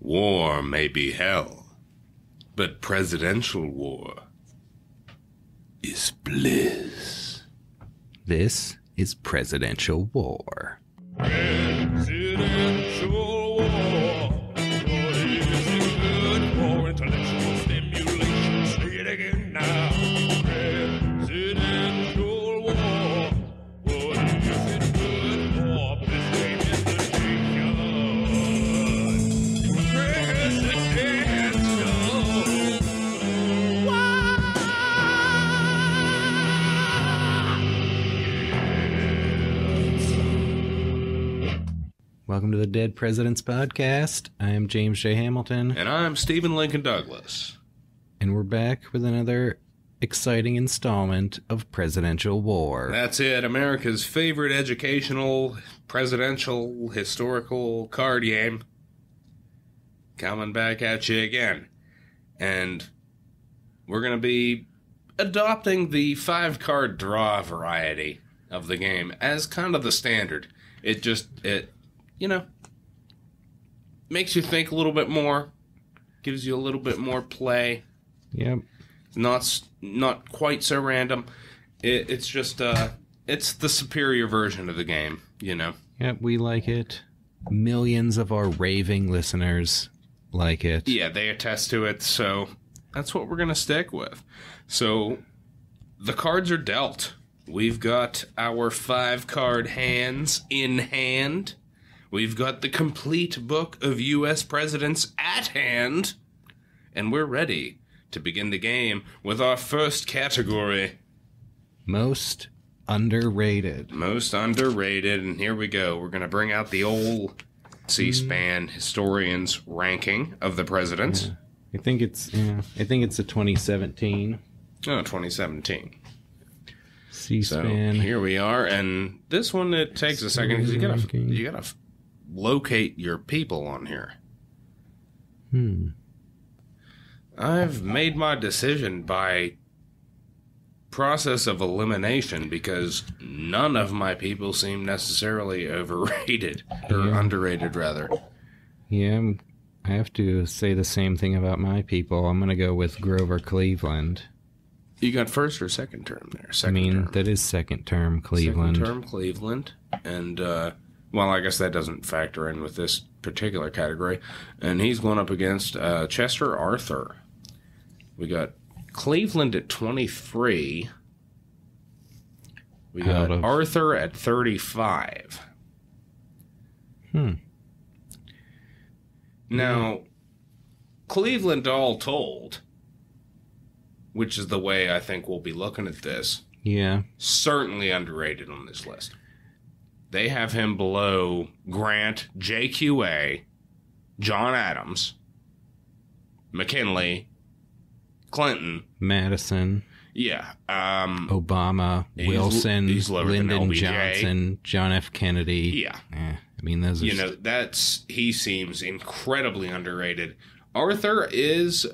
War may be hell, but presidential war is bliss. This is Presidential War. Presidential War. Isn't good for intellectual stimulation. Say it again now. Presidential War. Isn't good for business education. Presidential War. Yes. Welcome to the Dead Presidents Podcast. I am James J. Hamilton. And I'm Stephen Lincoln Douglas. And we're back with another exciting installment of Presidential War. That's it. America's favorite educational, presidential, historical card game. Coming back at you again. And we're going to be adopting the five-card draw variety of the game as kind of the standard. It you know, makes you think a little bit more, gives you a little bit more play. Yep. Not quite so random. It's just it's the superior version of the game, you know. Yep, we like it. Millions of our raving listeners like it. Yeah, they attest to it, so that's what we're going to stick with. So the cards are dealt. We've got our five-card hands in hand. We've got the complete book of U.S. presidents at hand, and we're ready to begin the game with our first category. Most underrated. Most underrated, and here we go. We're going to bring out the old C-SPAN historians' ranking of the presidents. Yeah. I think it's a 2017. Oh, 2017. C-SPAN. So here we are, and this one, it takes a second because you gotta locate your people on here. I've made my decision by process of elimination because none of my people seem necessarily overrated or underrated, rather. Yeah, I have to say the same thing about my people. I'm going to go with Grover Cleveland. You got first or second term there? That is second term Cleveland. Second term Cleveland. And, well, I guess that doesn't factor in with this particular category. And he's going up against Chester Arthur. We got Cleveland at 23. We got Arthur at 35. Now, Cleveland all told, which is the way I think we'll be looking at this. Yeah. Certainly underrated on this list. They have him below Grant, JQA, John Adams, McKinley, Clinton. Madison. Yeah. Obama, Wilson, Lyndon Johnson, John F. Kennedy. Yeah. I mean, those are... You know, he seems incredibly underrated. Arthur is...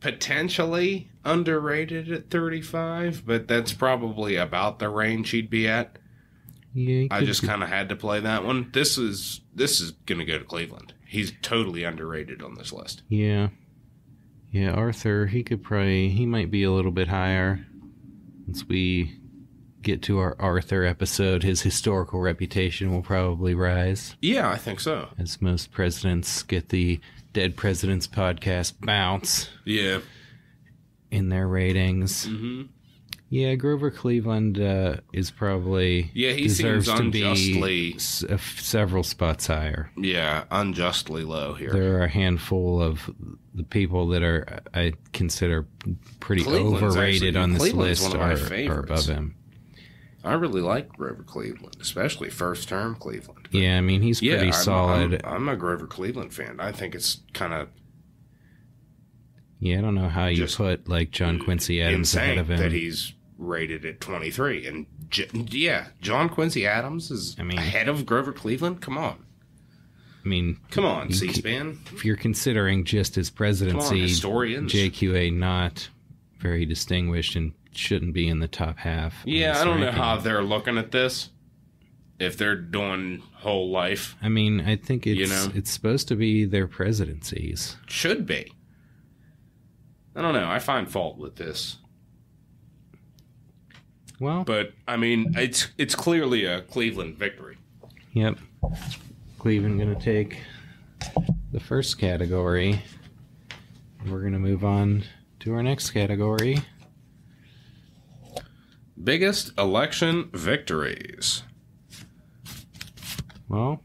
potentially underrated at 35, but that's probably about the range he'd be at. Yeah, I just kind of had to play that one. This is going to go to Cleveland. He's totally underrated on this list. Yeah. Yeah, Arthur, he might be a little bit higher. Once we get to our Arthur episode, his historical reputation will probably rise. Yeah, I think so. As most presidents get the Dead Presidents Podcast bounce. Yeah. In their ratings. Mm-hmm. Yeah, Grover Cleveland is probably... Yeah, he seems unjustly... several spots higher. Yeah, unjustly low here. There are a handful of the people that are, I consider, pretty overrated on this list are above him. I really like Grover Cleveland, especially first-term Cleveland. But yeah, I mean, he's pretty solid. I'm a Grover Cleveland fan. I think it's kind of... Yeah, I don't know how you put, like, John Quincy Adams ahead of him. That he's rated at 23. And, yeah, John Quincy Adams is ahead of Grover Cleveland? Come on. I mean... Come on, C-SPAN. If you're considering just his presidency, historians. JQA not very distinguished and shouldn't be in the top half. Yeah, I don't know how they're looking at this. if they're doing whole life. I mean, I think it's, you know, it's supposed to be their presidencies. Should be. I don't know. I find fault with this. Well, but I mean, it's clearly a Cleveland victory. Yep. Cleveland going to take the first category. We're going to move on to our next category. Biggest election victories. Well,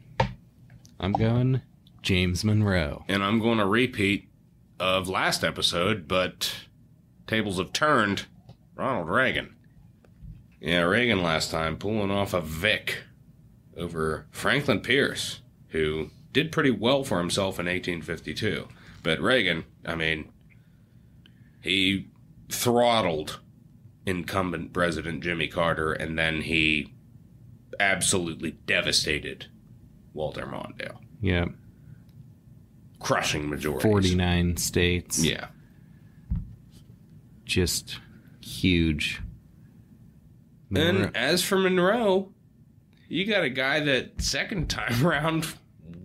I'm going James Monroe. And I'm going to repeat of last episode, but tables have turned. Ronald Reagan. Yeah, Reagan last time pulling off a Vic over Franklin Pierce, who did pretty well for himself in 1852. But Reagan, I mean, he throttled incumbent President Jimmy Carter, and then he absolutely devastated Walter Mondale. Yeah. Crushing majorities. 49 states. Yeah. Just huge. Monroe. And as for Monroe, you got a guy that second time round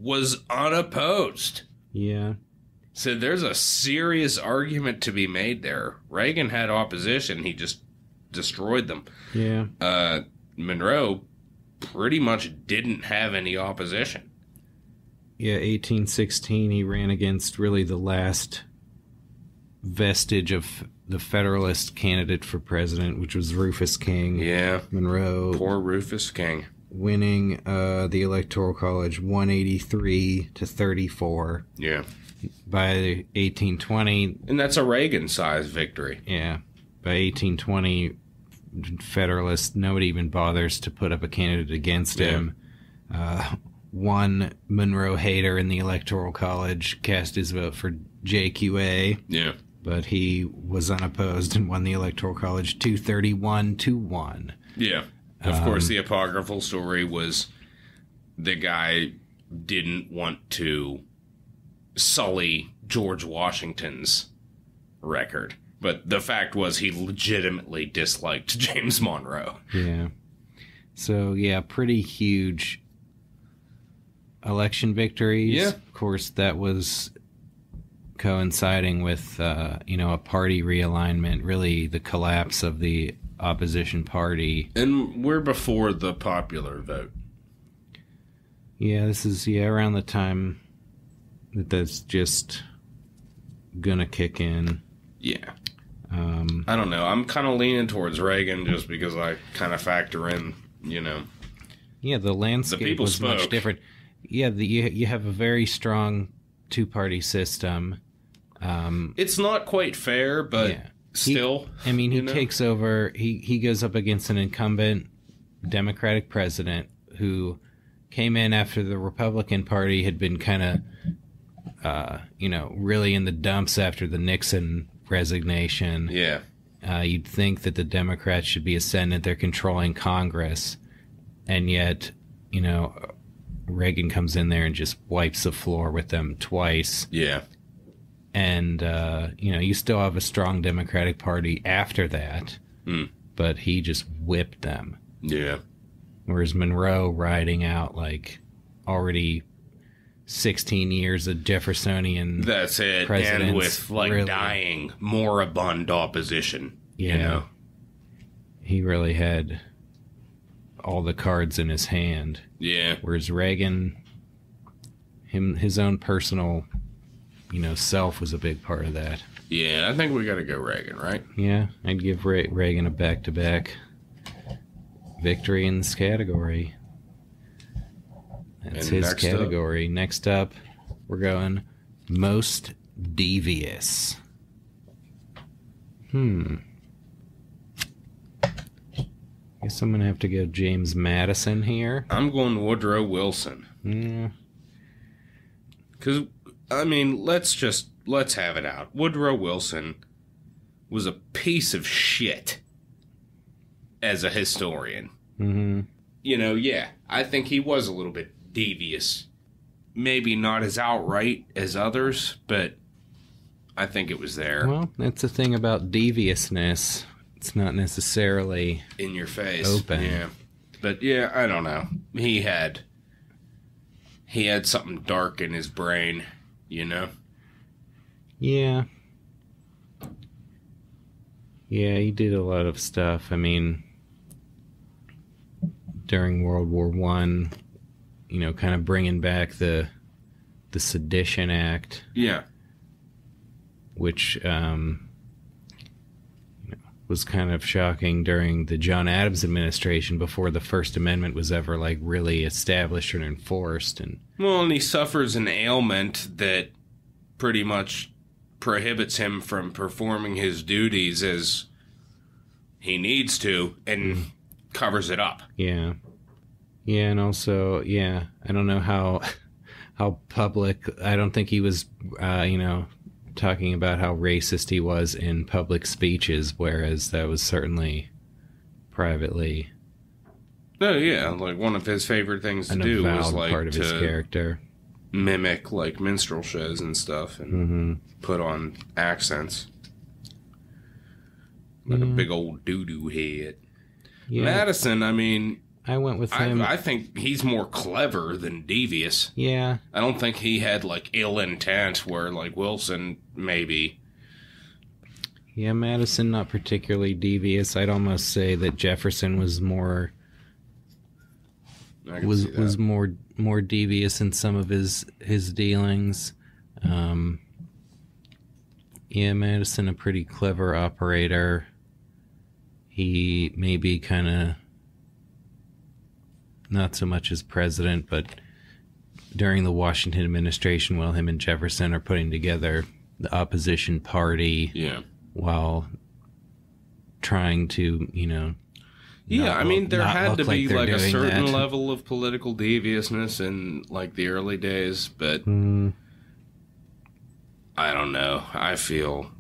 was unopposed. Yeah. So there's a serious argument to be made there. Reagan had opposition. He just destroyed them. Yeah. Monroe pretty much didn't have any opposition. Yeah, 1816, he ran against really the last vestige of the Federalist candidate for president, which was Rufus King. Yeah. Monroe. Poor Rufus King. Winning the Electoral College 183-34. Yeah. By 1820. And that's a Reagan-sized victory. Yeah. By 1820, Federalist, nobody even bothers to put up a candidate against him. One Monroe hater in the Electoral College cast his vote for JQA. Yeah. But he was unopposed and won the Electoral College 231-1. Yeah. Of course, the apocryphal story was the guy didn't want to sully George Washington's record. But the fact was he legitimately disliked James Monroe. Yeah. So, yeah, pretty huge election victories. Yeah. Of course, that was coinciding with, you know, a party realignment, really the collapse of the opposition party. And we're before the popular vote. Yeah, this is, yeah, around the time that that's just gonna kick in. Yeah. I don't know. I'm kind of leaning towards Reagan just because I kind of factor in, you know. Yeah, the landscape was much different. Yeah, you have a very strong two-party system. It's not quite fair, but yeah. Still. I mean, he takes over. He goes up against an incumbent Democratic president who came in after the Republican Party had been kind of, you know, really in the dumps after the Nixon resignation. Yeah. You'd think that the Democrats should be ascendant. They're controlling Congress. And yet, you know, Reagan comes in there and just wipes the floor with them twice. Yeah. And, you know, you still have a strong Democratic Party after that. Mm. But he just whipped them. Yeah. Whereas Monroe riding out, like, already 16 years of Jeffersonian presidents. That's it. And with, like, really dying, moribund opposition. Yeah. You know? He really had all the cards in his hand. Yeah. Whereas Reagan, his own personal, you know, self was a big part of that. Yeah, I think we got to go Reagan, right? Yeah, I'd give Reagan a back-to-back victory in this category. That's his category. Next up, we're going most devious. I guess I'm going to have to go James Madison here. I'm going Woodrow Wilson. Yeah. Because, I mean, let's have it out. Woodrow Wilson was a piece of shit as a historian. Mm-hmm. You know, yeah, I think he was a little bit devious. Maybe not as outright as others, but I think it was there. Well, that's the thing about deviousness. It's not necessarily in your face. Open. Yeah. But yeah, I don't know. He had something dark in his brain, you know? Yeah. Yeah, he did a lot of stuff. I mean, during World War I, you know, kind of bringing back the Sedition Act. Yeah. Which was kind of shocking during the John Adams administration before the First Amendment was ever, like, really established or enforced. And well, and he suffers an ailment that pretty much prohibits him from performing his duties as he needs to and covers it up. Yeah. Yeah, and also, yeah, I don't know how public... I don't think he was, you know... talking about how racist he was in public speeches, whereas that was certainly privately. Oh yeah, like one of his favorite things to do was like part of his character, mimic like minstrel shows and stuff, and put on accents like a big old doo doo head. Yeah. Madison, I mean, I went with him. I think he's more clever than devious. Yeah. I don't think he had, like, ill intent where, like, Wilson maybe. Yeah, Madison not particularly devious. I'd almost say that Jefferson was more... more devious in some of his dealings. Yeah, Madison, a pretty clever operator. He maybe kind of... not so much as president, but during the Washington administration, while him and Jefferson are putting together the opposition party, while trying to, you know, I mean, there had to be like a certain level of political deviousness in like the early days, but I don't know. I feel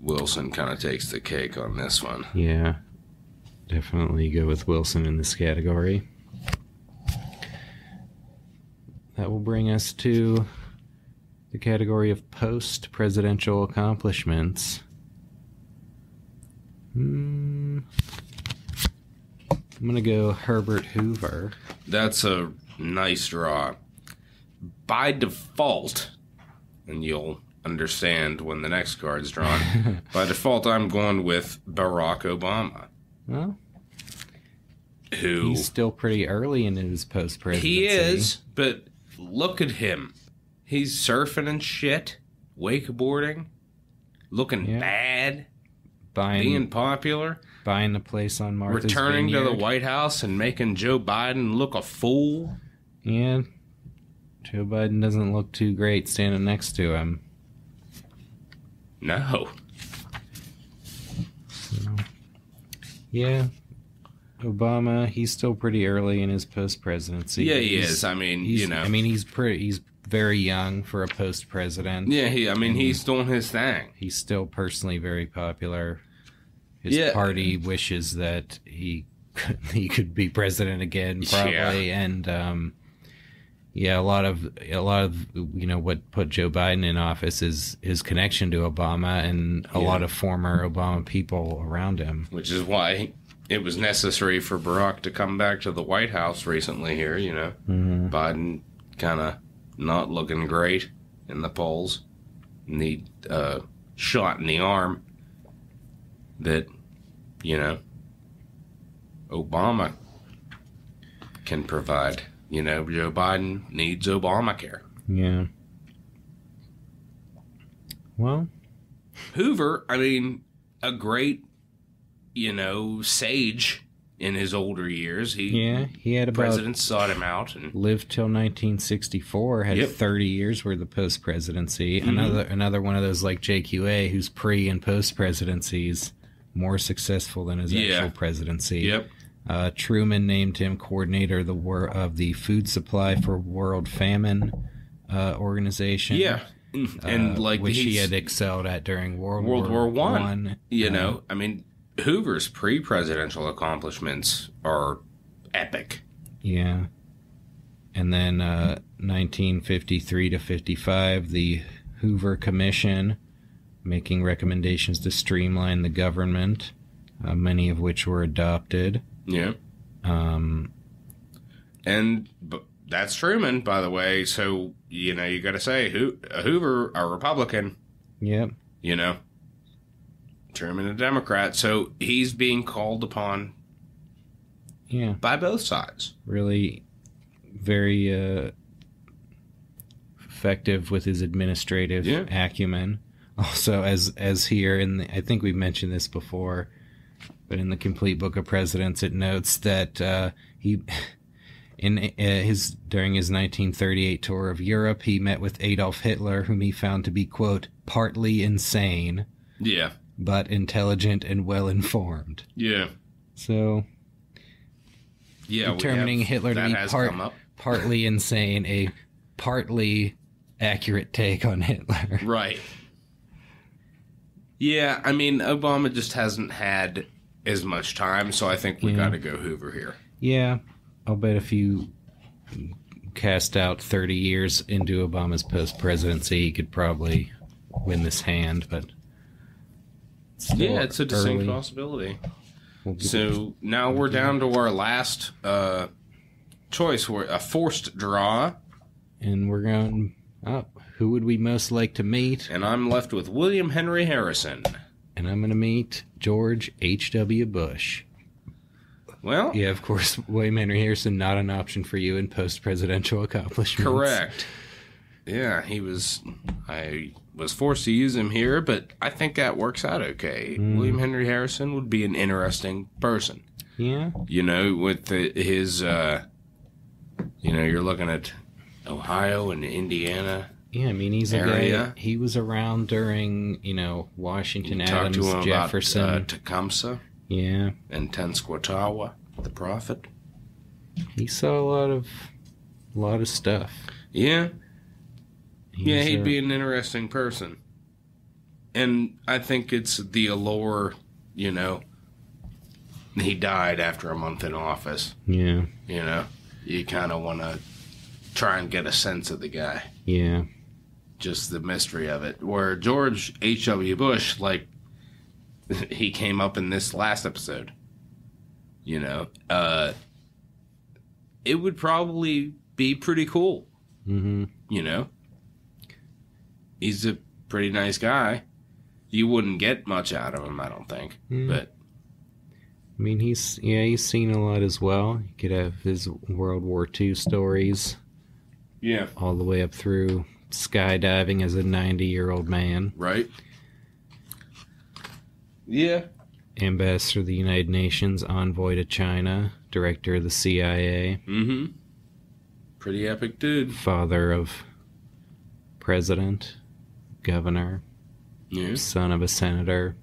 Wilson kind of takes the cake on this one. Yeah, definitely go with Wilson in this category. That will bring us to the category of post-presidential accomplishments. I'm going to go Herbert Hoover. That's a nice draw. By default, and you'll understand when the next card's drawn, by default I'm going with Barack Obama. Well, who... he's still pretty early in his post-presidency. He is, but... look at him. He's surfing and shit, wakeboarding, looking bad, being popular, buying a place on Martha's Vineyard, returning to the White House and making Joe Biden look a fool. Yeah, Joe Biden doesn't look too great standing next to him. No. So, yeah. Obama, he's still pretty early in his post-presidency. Yeah, he is. I mean, you know. I mean, he's very young for a post-president. Yeah, he's doing his thing. He's still personally very popular. His party wishes that he could be president again, probably. Yeah. And a lot of you know what put Joe Biden in office is his connection to Obama and a lot of former Obama people around him, which is why it was necessary for Barack to come back to the White House recently here, you know. Biden kind of not looking great in the polls. Need a shot in the arm that, you know, Obama can provide. You know, Joe Biden needs Obamacare. Yeah. Well. Hoover, I mean, a great... you know, sage in his older years. He had about... presidents sought him out. And lived till 1964, had 30 years worth of post-presidency. Another one of those like JQA who's pre- and post-presidencies more successful than his actual presidency. Yep. Truman named him coordinator of the Food Supply for World Famine organization. Yeah. And like which he had excelled at during World War I. You know, I mean... Hoover's pre-presidential accomplishments are epic. Yeah. And then 1953 to 55, the Hoover Commission, making recommendations to streamline the government, many of which were adopted. Yeah. And that's Truman, by the way. So, you know, you got to say Hoover, a Republican. Yep. You know, Truman, a Democrat. So he's being called upon. Yeah. By both sides. Really very effective with his administrative acumen. Also, as here, and I think we've mentioned this before, but in the Complete Book of Presidents, it notes that he, during his 1938 tour of Europe, he met with Adolf Hitler, whom he found to be, quote, partly insane. Yeah. But intelligent and well-informed. Yeah. So, yeah, determining Hitler to be partly insane, a partly accurate take on Hitler. Right. Yeah, I mean, Obama just hasn't had as much time, so I think we got to go Hoover here. Yeah, I'll bet if you cast out 30 years into Obama's post-presidency, he could probably win this hand, but yeah, it's a distinct possibility. So now we're down to our last choice, a forced draw. And we're going up. Who would we most like to meet? And I'm left with William Henry Harrison. And I'm going to meet George H.W. Bush. Well. Yeah, of course, William Henry Harrison, not an option for you in post-presidential accomplishments. Correct. Yeah, I was forced to use him here, but I think that works out okay. Mm. William Henry Harrison would be an interesting person. Yeah. You know, with his, you know, you're looking at Ohio and Indiana. Yeah, I mean, he's a guy. He was around during, you know, Washington, Adams, Jefferson. You talked to him about Tecumseh. Yeah. And Tenskwatawa, the prophet. He saw a lot of stuff. Yeah. Yeah, he'd be an interesting person. And I think it's the allure, you know, he died after a month in office. Yeah. You know, you kind of want to try and get a sense of the guy. Yeah. Just the mystery of it. Where George H.W. Bush, like, he came up in this last episode. You know, it would probably be pretty cool. Mm-hmm. You know, he's a pretty nice guy. You wouldn't get much out of him, I don't think. Mm. But I mean, he's seen a lot as well. You could have his World War II stories. Yeah. All the way up through skydiving as a 90-year-old man. Right. Yeah. Ambassador to the United Nations, envoy to China, director of the CIA. Mm-hmm. Pretty epic dude. Father of president, governor, son of a senator.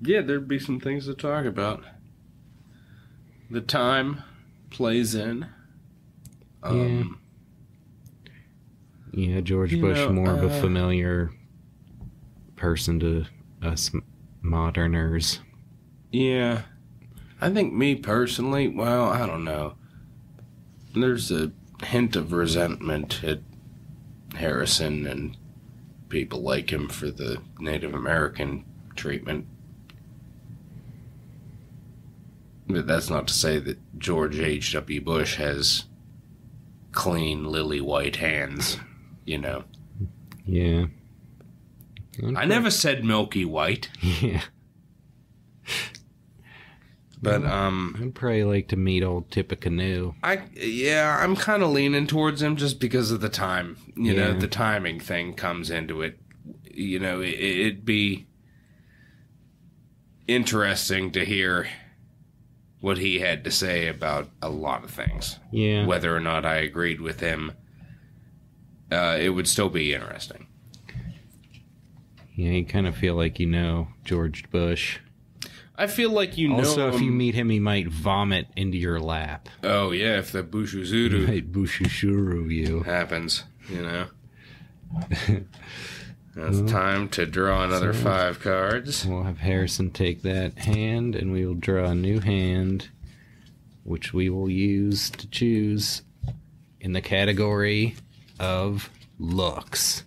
Yeah, there'd be some things to talk about. The time plays in. Yeah, George Bush, more of a familiar person to us moderners. Yeah. I think me personally, well, I don't know. There's a hint of resentment at Harrison and people like him for the Native American treatment. But that's not to say that George H.W. Bush has clean lily white hands, you know. Yeah. I never said milky white. Yeah. But I'd probably like to meet old Tippecanoe. I'm kind of leaning towards him just because of the time. You know, the timing thing comes into it. You know, it'd be interesting to hear what he had to say about a lot of things. Yeah. Whether or not I agreed with him, it would still be interesting. Yeah, you kind of feel like you know George Bush. I feel like you know him. Also, if you meet him, he might vomit into your lap. Oh, yeah, if the bushuzuru. He might bushuzuru you. Happens, you know. It's time to draw another 5 cards. We'll have Harrison take that hand, and we will draw a new hand, which we will use to choose in the category of looks.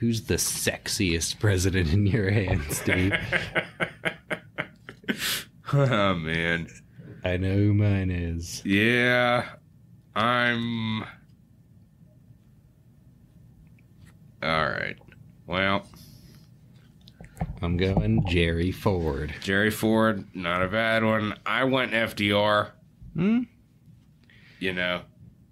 Who's the sexiest president in your hands, dude? Oh, man. I know mine is. Yeah, I'm... All right. Well, I'm going Jerry Ford. Jerry Ford, not a bad one. I went FDR. Hmm? You know,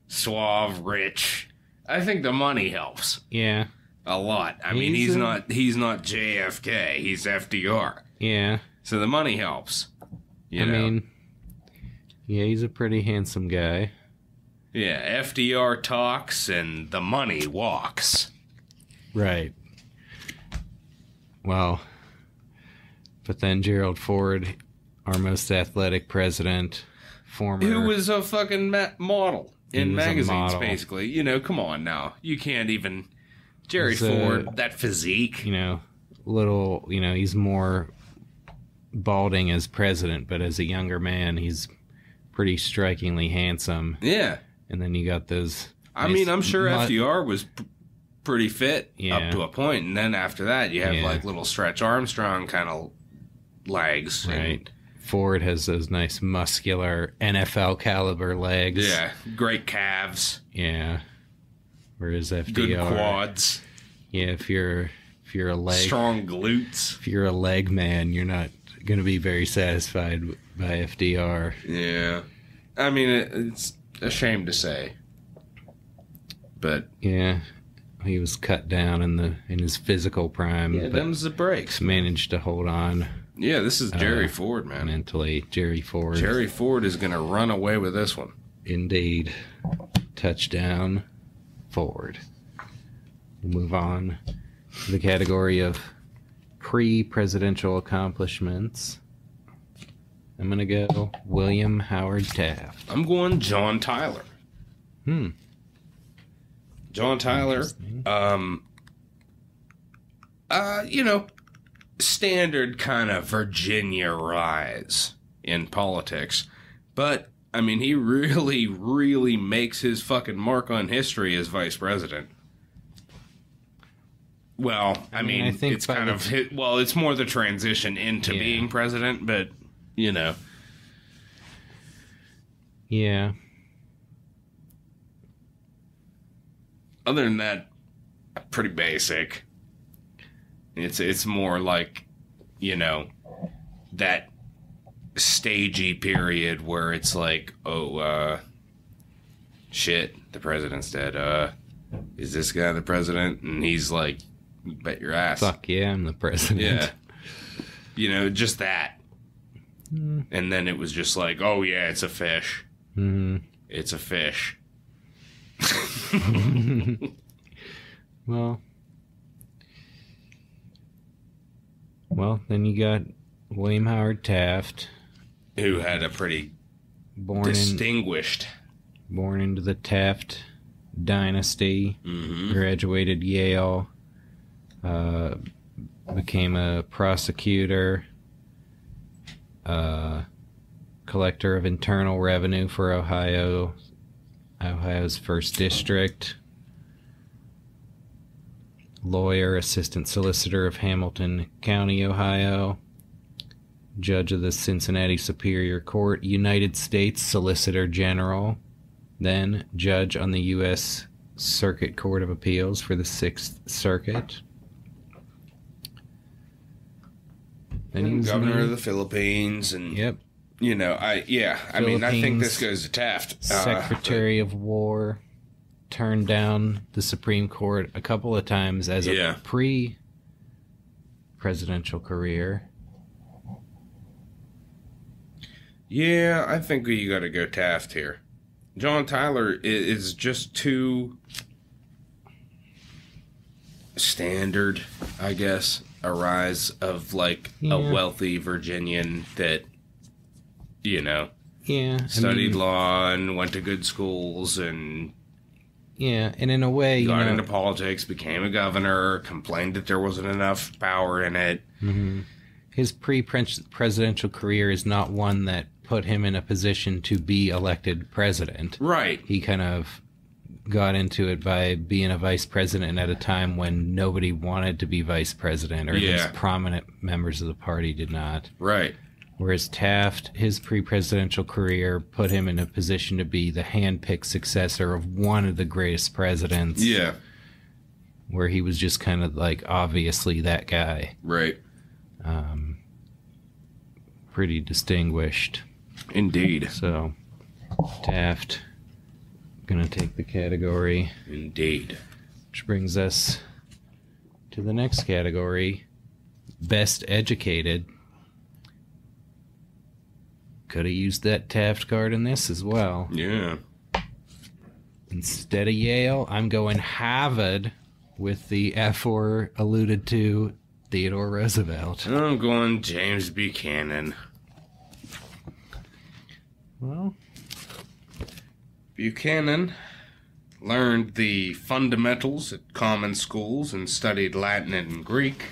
suave, rich. I think the money helps. Yeah. A lot. I mean, he's not JFK. He's FDR. Yeah. So the money helps. I mean, yeah, he's a pretty handsome guy. Yeah, FDR talks and the money walks. Right. Well, but then Gerald Ford, our most athletic president, former... Who was a fucking model in magazines, basically. You know, come on now. You can't even... Jerry Ford, that physique. You know, little... You know, he's more balding as president, but as a younger man, he's pretty strikingly handsome. Yeah. And then you got those... I mean, I'm sure FDR was... pretty fit up to a point, and then after that you have like little Stretch Armstrong kind of legs. Right. Ford has those nice muscular NFL caliber legs. Yeah. Great calves. Yeah. Whereas FDR, good quads. Yeah, if you're a leg, strong glutes. If you're a leg man, you're not going to be very satisfied by FDR. Yeah. I mean, it's a shame to say. But yeah. He was cut down in his physical prime. Yeah, them's the breaks. Managed to hold on. Yeah, this is Jerry Ford, man. Mentally, Jerry Ford. Jerry Ford is going to run away with this one. Indeed. Touchdown, Ford. We'll move on to the category of pre-presidential accomplishments. I'm going to go William Howard Taft. I'm going John Tyler. John Tyler, you know, standard kind of Virginia rise in politics. But, I mean, he really, really makes his fucking mark on history as vice president. Well, I mean I think it's kind of... it's more the transition into being president, but, you know. Yeah. Other than that, pretty basic. It's more like, you know, that stagey period where it's like, oh, shit, the president's dead. Is this guy the president? And he's like, bet your ass. Fuck yeah, I'm the president. Yeah. You know, just that. Mm. And then it was just like, oh yeah, it's a fish. Mm. It's a fish. Well, then you got William Howard Taft, who had a pretty born into the Taft dynasty, graduated Yale, became a prosecutor, collector of internal revenue for Ohio's first district, lawyer, assistant solicitor of Hamilton County, Ohio, judge of the Cincinnati Superior Court, United States Solicitor General, then judge on the U.S. Circuit Court of Appeals for the Sixth Circuit. Then he was governor of the Philippines and... Yep. You know, I mean, I think this goes to Taft. Secretary of War, turned down the Supreme Court a couple of times as a pre-presidential career. Yeah, I think you got to go Taft here. John Tyler is just too standard, I guess, a rise of, like, a wealthy Virginian that... You know, studied law and went to good schools and and in a way got into politics, became a governor, complained that there wasn't enough power in it. Mm-hmm. His pre-presidential career is not one that put him in a position to be elected president. Right. He kind of got into it by being a vice president at a time when nobody wanted to be vice president, or at least prominent members of the party did not. Right. whereas Taft, his pre-presidential career put him in a position to be the hand-picked successor of one of the greatest presidents. Yeah. Where he was just kind of like, obviously that guy. Right. Pretty distinguished. Indeed. So, Taft, gonna take the category. Indeed. Which brings us to the next category, best educated. Could have used that Taft card in this as well. Yeah. Instead of Yale, I'm going Harvard with the F4 alluded to Theodore Roosevelt. And I'm going James Buchanan. Well, Buchanan learned the fundamentals at common schools and studied Latin and Greek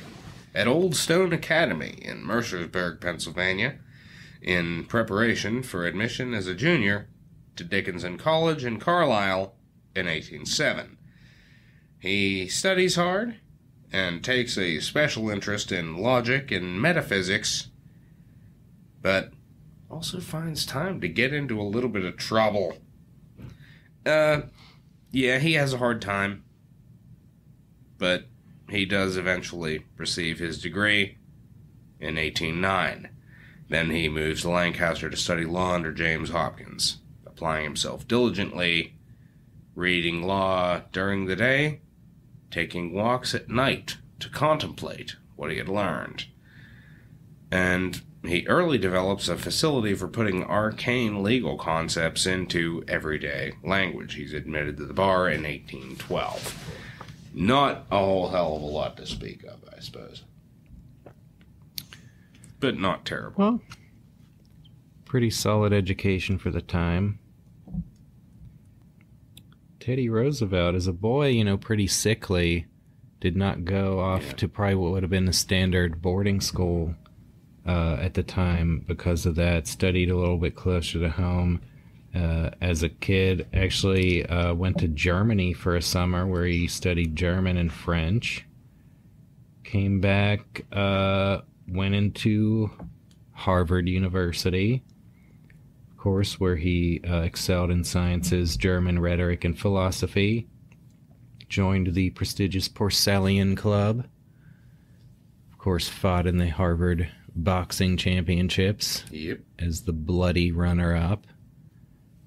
at Old Stone Academy in Mercersburg, Pennsylvania, in preparation for admission as a junior to Dickinson College in Carlisle in 1807. He studies hard and takes a special interest in logic and metaphysics, but also finds time to get into a little bit of trouble. Yeah, he has a hard time, but he does eventually receive his degree in 1809. Then he moves to Lancaster to study law under James Hopkins, applying himself diligently, reading law during the day, taking walks at night to contemplate what he had learned. And he early develops a facility for putting arcane legal concepts into everyday language. He's admitted to the bar in 1812. Not a whole hell of a lot to speak of, I suppose. But not terrible. Well, pretty solid education for the time. Teddy Roosevelt, as a boy, you know, pretty sickly, did not go off to probably what would have been the standard boarding school at the time because of that. Studied a little bit closer to home as a kid. Actually went to Germany for a summer where he studied German and French. Came back, went into Harvard University, of course, where he excelled in sciences, German rhetoric, and philosophy. Joined the prestigious Porcellian Club. Of course, fought in the Harvard Boxing Championships as the bloody runner-up.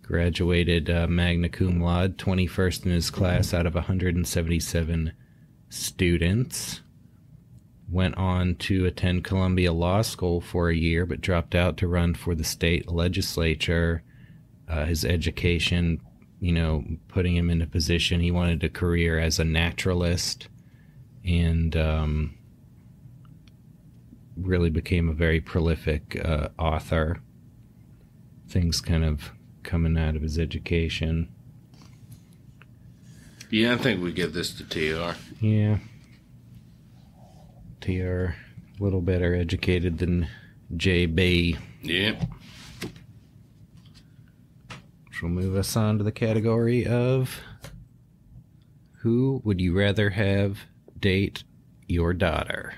Graduated magna cum laude, 21st in his class out of 177 students. Went on to attend Columbia Law School for a year, but dropped out to run for the state legislature. His education, you know, putting him in a position. He wanted a career as a naturalist, and really became a very prolific author. Things kind of coming out of his education. Yeah, I think we give this to TR. Yeah. TR, a little better educated than JB. Yep. Which will move us on to the category of who would you rather have date your daughter?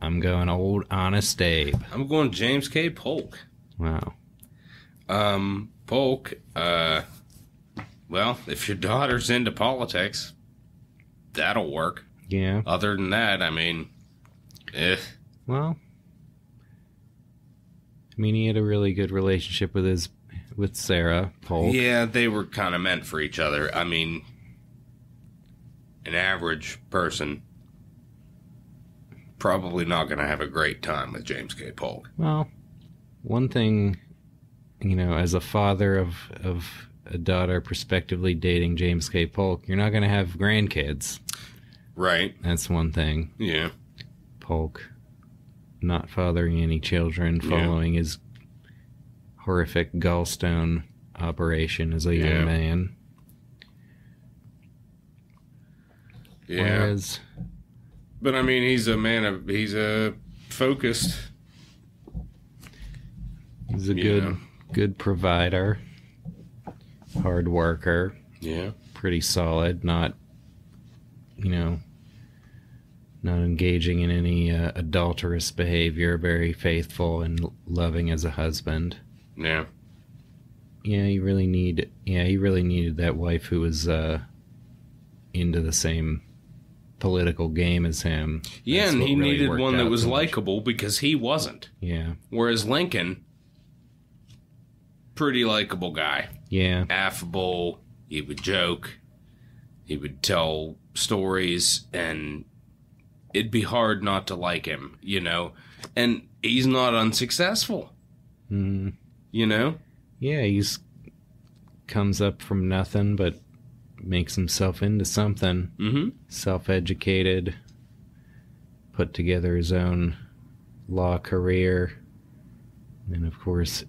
I'm going old honest Abe. I'm going James K. Polk. Wow. Polk, well, if your daughter's into politics, that'll work. Yeah. Other than that, I mean, eh. Well, I mean, he had a really good relationship with Sarah Polk. Yeah, they were kind of meant for each other. I mean, an average person probably not going to have a great time with James K. Polk. Well, one thing, you know, as a father of a daughter prospectively dating James K. Polk, you're not going to have grandkids. Right. That's one thing. Yeah. Polk not fathering any children following his horrific gallstone operation as a young man. Yeah. Whereas, but I mean, he's focused. He's a good provider, hard worker. Yeah. Pretty solid, not, you know, not engaging in any adulterous behavior, very faithful and loving as a husband. Yeah. Yeah, he really needed that wife who was into the same political game as him. Yeah, and he needed one that was likable because he wasn't. Yeah. Whereas Lincoln, pretty likable guy. Yeah. Affable, he would joke, he would tell stories, and it'd be hard not to like him, you know? And he's not unsuccessful. Mm. You know? Yeah, he's comes up from nothing, but makes himself into something. Mm-hmm. Self-educated, put together his own law career, and of course,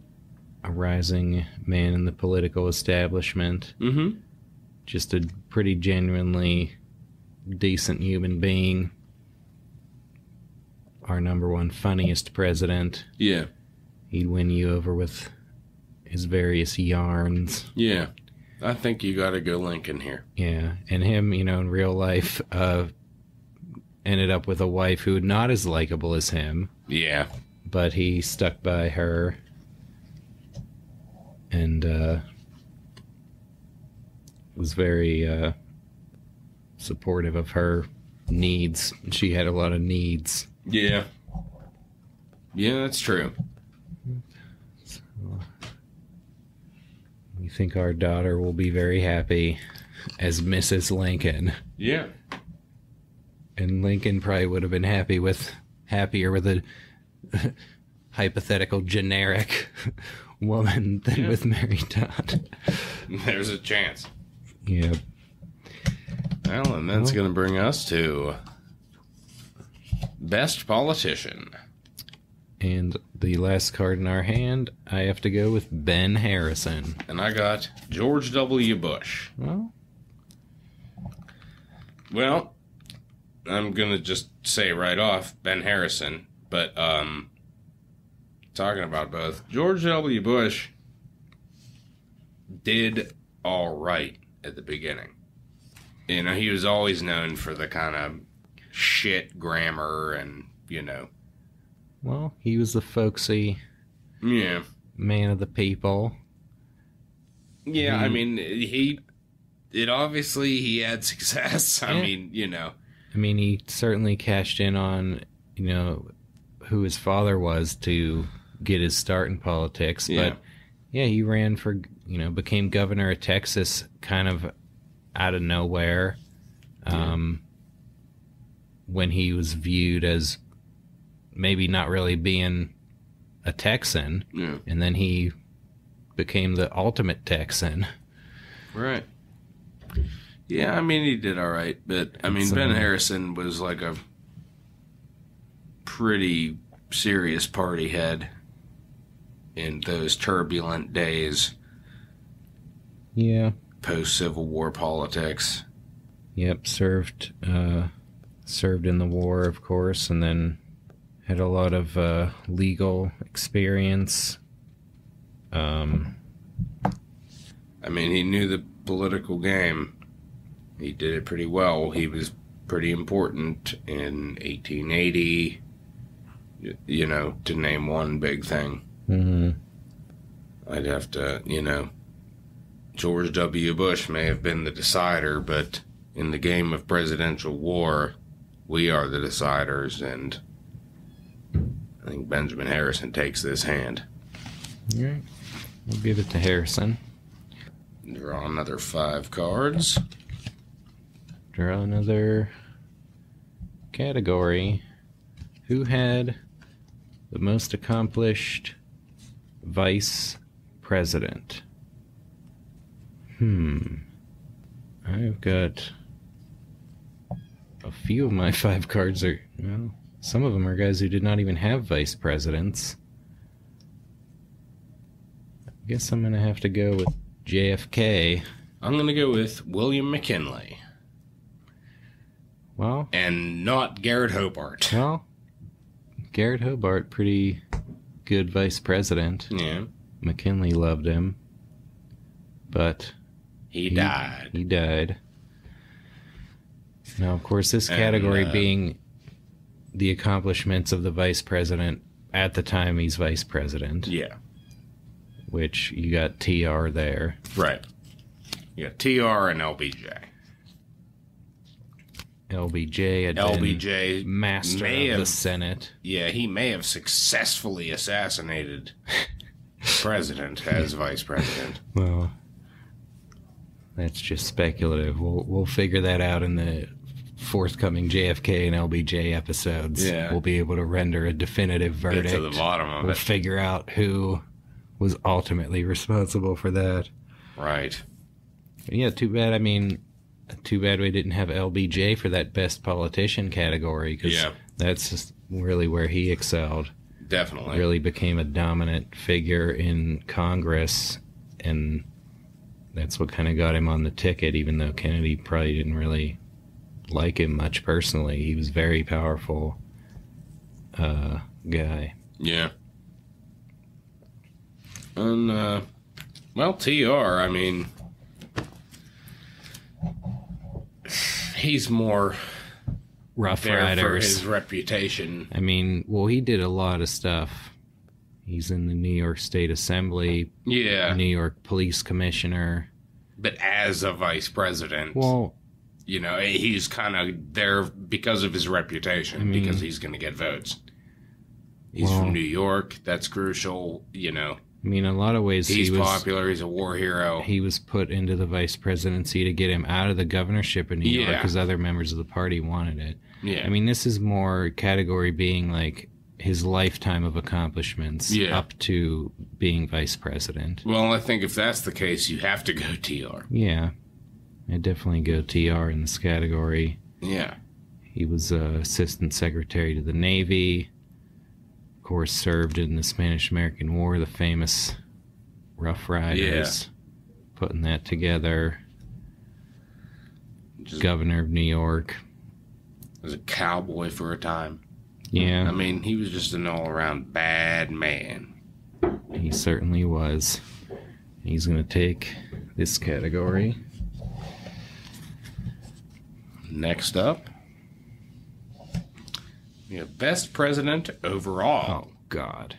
a rising man in the political establishment. Mm-hmm. Just a pretty genuinely decent human being. Our number one funniest president. Yeah. He'd win you over with his various yarns. Yeah. I think you got to go Lincoln here. Yeah. And him, you know, in real life, ended up with a wife who not as likable as him. Yeah. But he stuck by her. And was very supportive of her needs. She had a lot of needs. Yeah. Yeah, that's true. So, we think our daughter will be very happy as Mrs. Lincoln. Yeah. And Lincoln probably would have been happier with a hypothetical generic woman than with Mary Todd. There's a chance. Yeah. Well, and that's going to bring us to Best Politician. And the last card in our hand, I have to go with Ben Harrison. And I got George W. Bush. Well, I'm going to just say right off Ben Harrison, but talking about both, George W. Bush did all right at the beginning. You know, he was always known for the kind of shit grammar and, you know. Well, he was the folksy man of the people. Yeah, I mean, obviously he had success. I mean, you know. I mean, he certainly cashed in on, you know, who his father was to get his start in politics. Yeah. But, yeah, he ran for, you know, became governor of Texas kind of out of nowhere. When he was viewed as maybe not really being a Texan. Yeah. And then he became the ultimate Texan. Right. Yeah, I mean, he did all right. But, I mean, Ben Harrison was like a pretty serious party head in those turbulent days. Yeah. Post-Civil War politics. Yep, served in the war, of course, and then had a lot of legal experience. I mean, he knew the political game. He did it pretty well. He was pretty important in 1880, you know, to name one big thing. Mm-hmm. I'd have to, you know, George W. Bush may have been the decider, but in the game of presidential war, we are the deciders, and I think Benjamin Harrison takes this hand. All right. We'll give it to Harrison. Draw another 5 cards. Draw another category. Who had the most accomplished vice president? I've got a few of my 5 cards are, well, some of them are guys who did not even have vice presidents. I guess I'm going to have to go with JFK. I'm going to go with William McKinley. Well. And not Garrett Hobart. Well, Garrett Hobart, pretty good vice president. Yeah. McKinley loved him. But he died. Now, of course, this category being the accomplishments of the vice president at the time he's vice president. Yeah. Which you got TR there. Right. You got TR and LBJ. LBJ, master of the Senate. Yeah, he may have successfully assassinated president as vice president. Well, that's just speculative. We'll figure that out in the forthcoming JFK and LBJ episodes. Yeah. We'll be able to render a definitive verdict. Get to the bottom of it. We'll figure out who was ultimately responsible for that. Right. Yeah, too bad. I mean, too bad we didn't have LBJ for that best politician category, because that's just really where he excelled. Definitely. Really became a dominant figure in Congress, and that's what kind of got him on the ticket, even though Kennedy probably didn't really like him much personally. He was a very powerful guy. Yeah. And, well, TR, I mean, he's more rough rider for his reputation. I mean, well, he did a lot of stuff. He's in the New York State Assembly. Yeah. New York Police Commissioner. But as a vice president, well, you know, he's kind of there because of his reputation, I mean, because he's going to get votes. He's from New York. That's crucial, you know. I mean, in a lot of ways, he was popular. He's a war hero. He was put into the vice presidency to get him out of the governorship in New York because other members of the party wanted it. Yeah. I mean, this is more category being like his lifetime of accomplishments up to being vice president. Well, I think if that's the case, you have to go TR. Yeah. I definitely go TR in this category. Yeah. He was assistant secretary to the Navy. Of course, served in the Spanish-American War, the famous Rough Riders, putting that together. Just governor of New York. Was a cowboy for a time. Yeah. I mean, he was just an all-around bad man. He certainly was. He's going to take this category. Next up. Yeah, best president overall. Oh, God.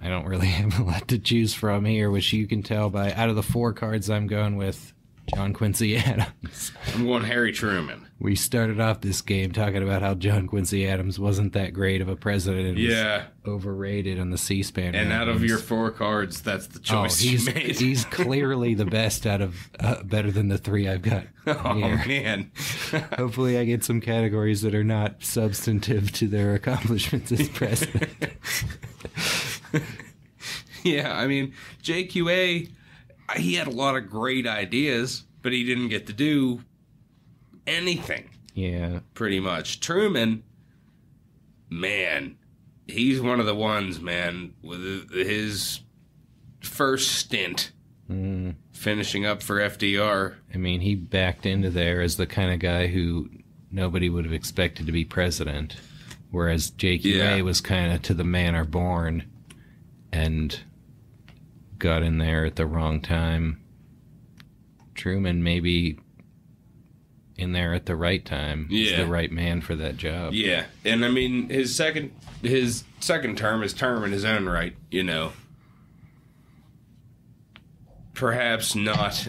I don't really have a lot to choose from here, which you can tell by, out of the four cards, I'm going with John Quincy Adams. I'm going Harry Truman. We started off this game talking about how John Quincy Adams wasn't that great of a president. Yeah. Was overrated on the C-SPAN. And out of your four cards, that's the choice you made. He's clearly the best out of, better than the three I've got here. Oh, man. Hopefully I get some categories that are not substantive to their accomplishments as president. Yeah, I mean, JQA, he had a lot of great ideas, but he didn't get to do anything. Yeah. Pretty much. Truman, man, he's one of the ones, man, with his first stint finishing up for FDR. I mean, he backed into there as the kind of guy who nobody would have expected to be president, whereas JQA was kind of to the manner born and got in there at the wrong time. Truman maybe in there at the right time. Yeah. He's the right man for that job. Yeah. And I mean, his second term is term in his own right, you know. Perhaps not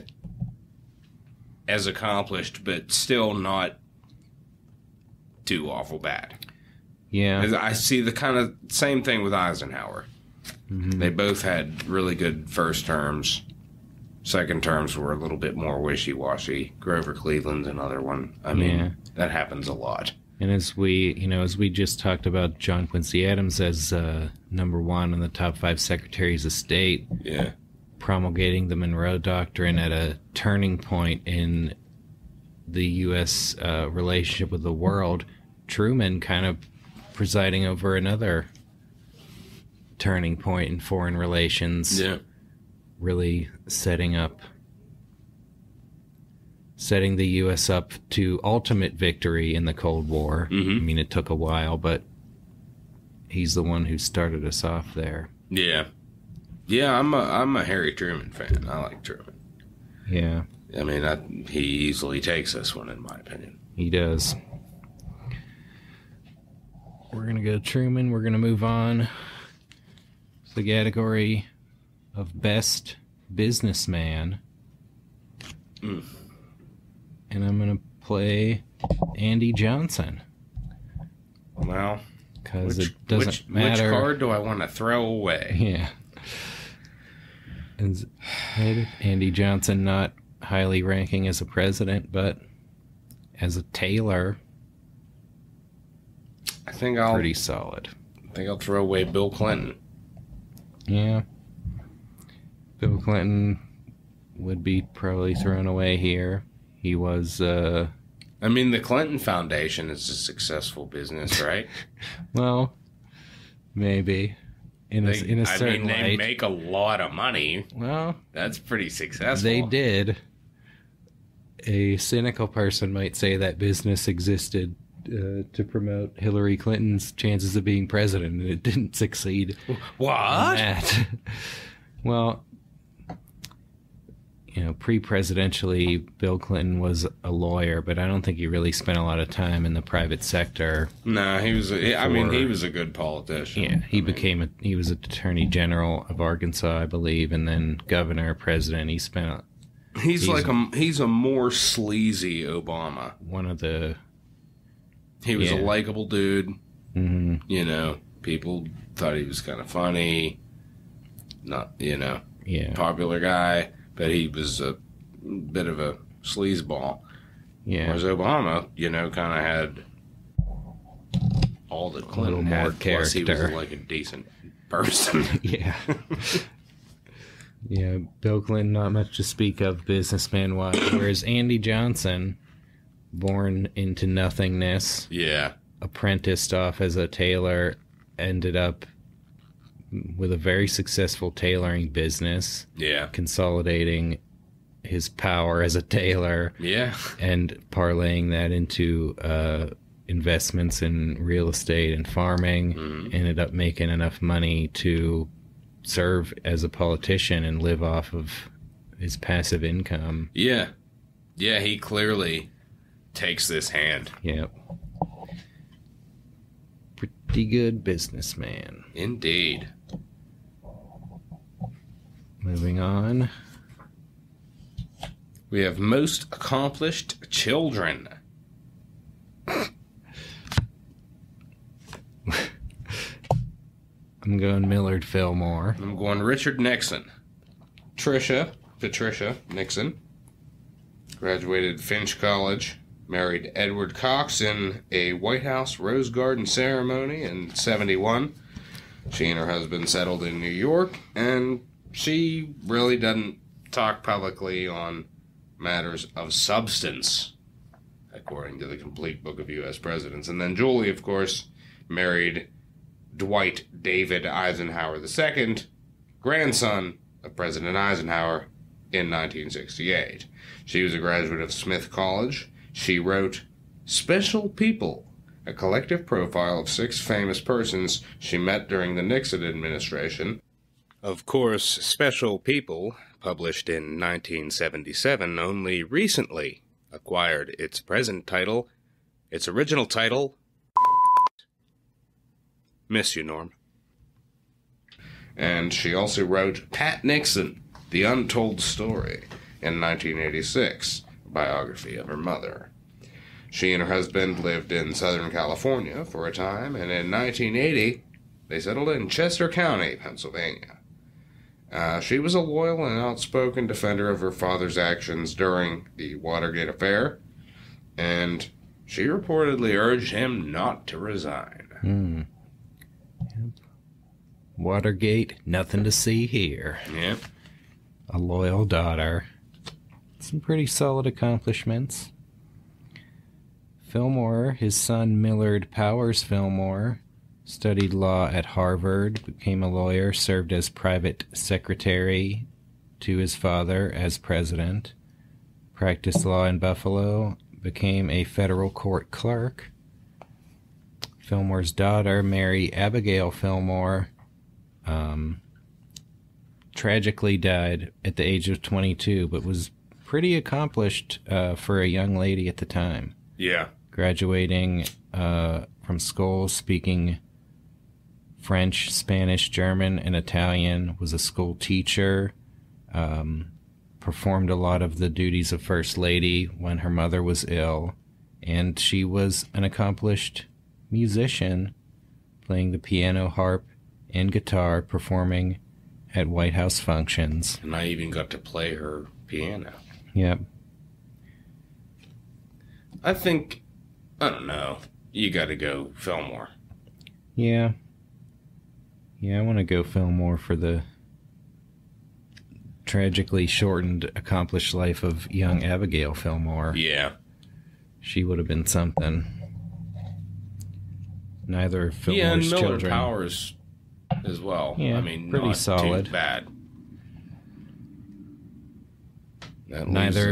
as accomplished, but still not too awful bad. Yeah. I see the kind of same thing with Eisenhower. Mm-hmm. They both had really good first terms. Second terms were a little bit more wishy-washy. Grover Cleveland's another one. I mean, that happens a lot. And as we, you know, as we just talked about John Quincy Adams as #1 in the top 5 secretaries of state, promulgating the Monroe Doctrine at a turning point in the U.S. Relationship with the world, Truman kind of presiding over another turning point in foreign relations, really setting the U.S. up to ultimate victory in the Cold War. I mean, it took a while, but he's the one who started us off there. Yeah, I'm a Harry Truman fan. I like Truman. Yeah. I mean, he easily takes this one, in my opinion. He does. going to go Truman. We're going to move on to the category of best businessman. Mm. And I'm going to play Andy Johnson. Well, now, because it doesn't matter. Which card do I want to throw away? Yeah. And Andy Johnson, not highly ranking as a president, but as a tailor, I think I'll pretty solid. I think I'll throw away Bill Clinton. Yeah, Bill Clinton would be probably thrown away here. He was. I mean, the Clinton Foundation is a successful business, right? Well, maybe. In a certain way. I mean, they make a lot of money. Well, that's pretty successful. They did. A cynical person might say that business existed to promote Hillary Clinton's chances of being president, and it didn't succeed. What? Well, you know, pre-presidentially, Bill Clinton was a lawyer, but I don't think he really spent a lot of time in the private sector. No, he was. I mean, he was a good politician. Yeah, he was Attorney General of Arkansas, I believe, and then governor, president. He spent. He's a more sleazy Obama. He was a likable dude. Mm-hmm. You know, people thought he was kind of funny. Popular guy. But he was a bit of a sleazeball. Yeah. Whereas Obama, you know, kind of had all that Clinton had. More character. Plus he was like a decent person. Yeah. Yeah, Bill Clinton, not much to speak of businessman-wise. Whereas Andy Johnson, born into nothingness. Yeah. Apprenticed off as a tailor, ended up with a very successful tailoring business. Yeah. Consolidating his power as a tailor. Yeah. And parlaying that into investments in real estate and farming. Mm-hmm. Ended up making enough money to serve as a politician and live off of his passive income. Yeah. Yeah, he clearly takes this hand. Yeah. Pretty good businessman. Indeed. Moving on. We have most accomplished children. I'm going Millard Fillmore. I'm going Richard Nixon. Patricia Nixon. Graduated Finch College. Married Edward Cox in a White House Rose Garden ceremony in 1971. She and her husband settled in New York, and she really doesn't talk publicly on matters of substance, according to the Complete Book of U.S. Presidents. And then Julie, of course, married Dwight David Eisenhower II, grandson of President Eisenhower, in 1968. She was a graduate of Smith College. She wrote Special People, a collective profile of 6 famous persons she met during the Nixon administration. Of course, Special People, published in 1977, only recently acquired its present title. Its original title, Miss You, Norm. And she also wrote Pat Nixon, The Untold Story, in 1986. Biography of her mother. She and her husband lived in Southern California for a time, and in 1980, they settled in Chester County, Pennsylvania. She was a loyal and outspoken defender of her father's actions during the Watergate affair, and she reportedly urged him not to resign. Mm. Yep. Watergate, nothing to see here. Yep. A loyal daughter. Some pretty solid accomplishments. Fillmore, his son Millard Powers Fillmore, studied law at Harvard, became a lawyer, served as private secretary to his father as president, practiced law in Buffalo, became a federal court clerk. Fillmore's daughter, Mary Abigail Fillmore, tragically died at the age of 22, but was pretty accomplished for a young lady at the time. Yeah. Graduating from schools speaking French, Spanish, German, and Italian, was a school teacher, performed a lot of the duties of First Lady when her mother was ill, and she was an accomplished musician, playing the piano, harp, and guitar, performing at White House functions. And I even got to play her piano. Yep. I think, I don't know, you got to go Fillmore. Yeah. Yeah, I want to go Fillmore for the tragically shortened, accomplished life of young Abigail Fillmore. Yeah. She would have been something. Neither of Fillmore's children. Yeah, and Miller Powers as well. Yeah, I mean, pretty solid. Too bad. Neither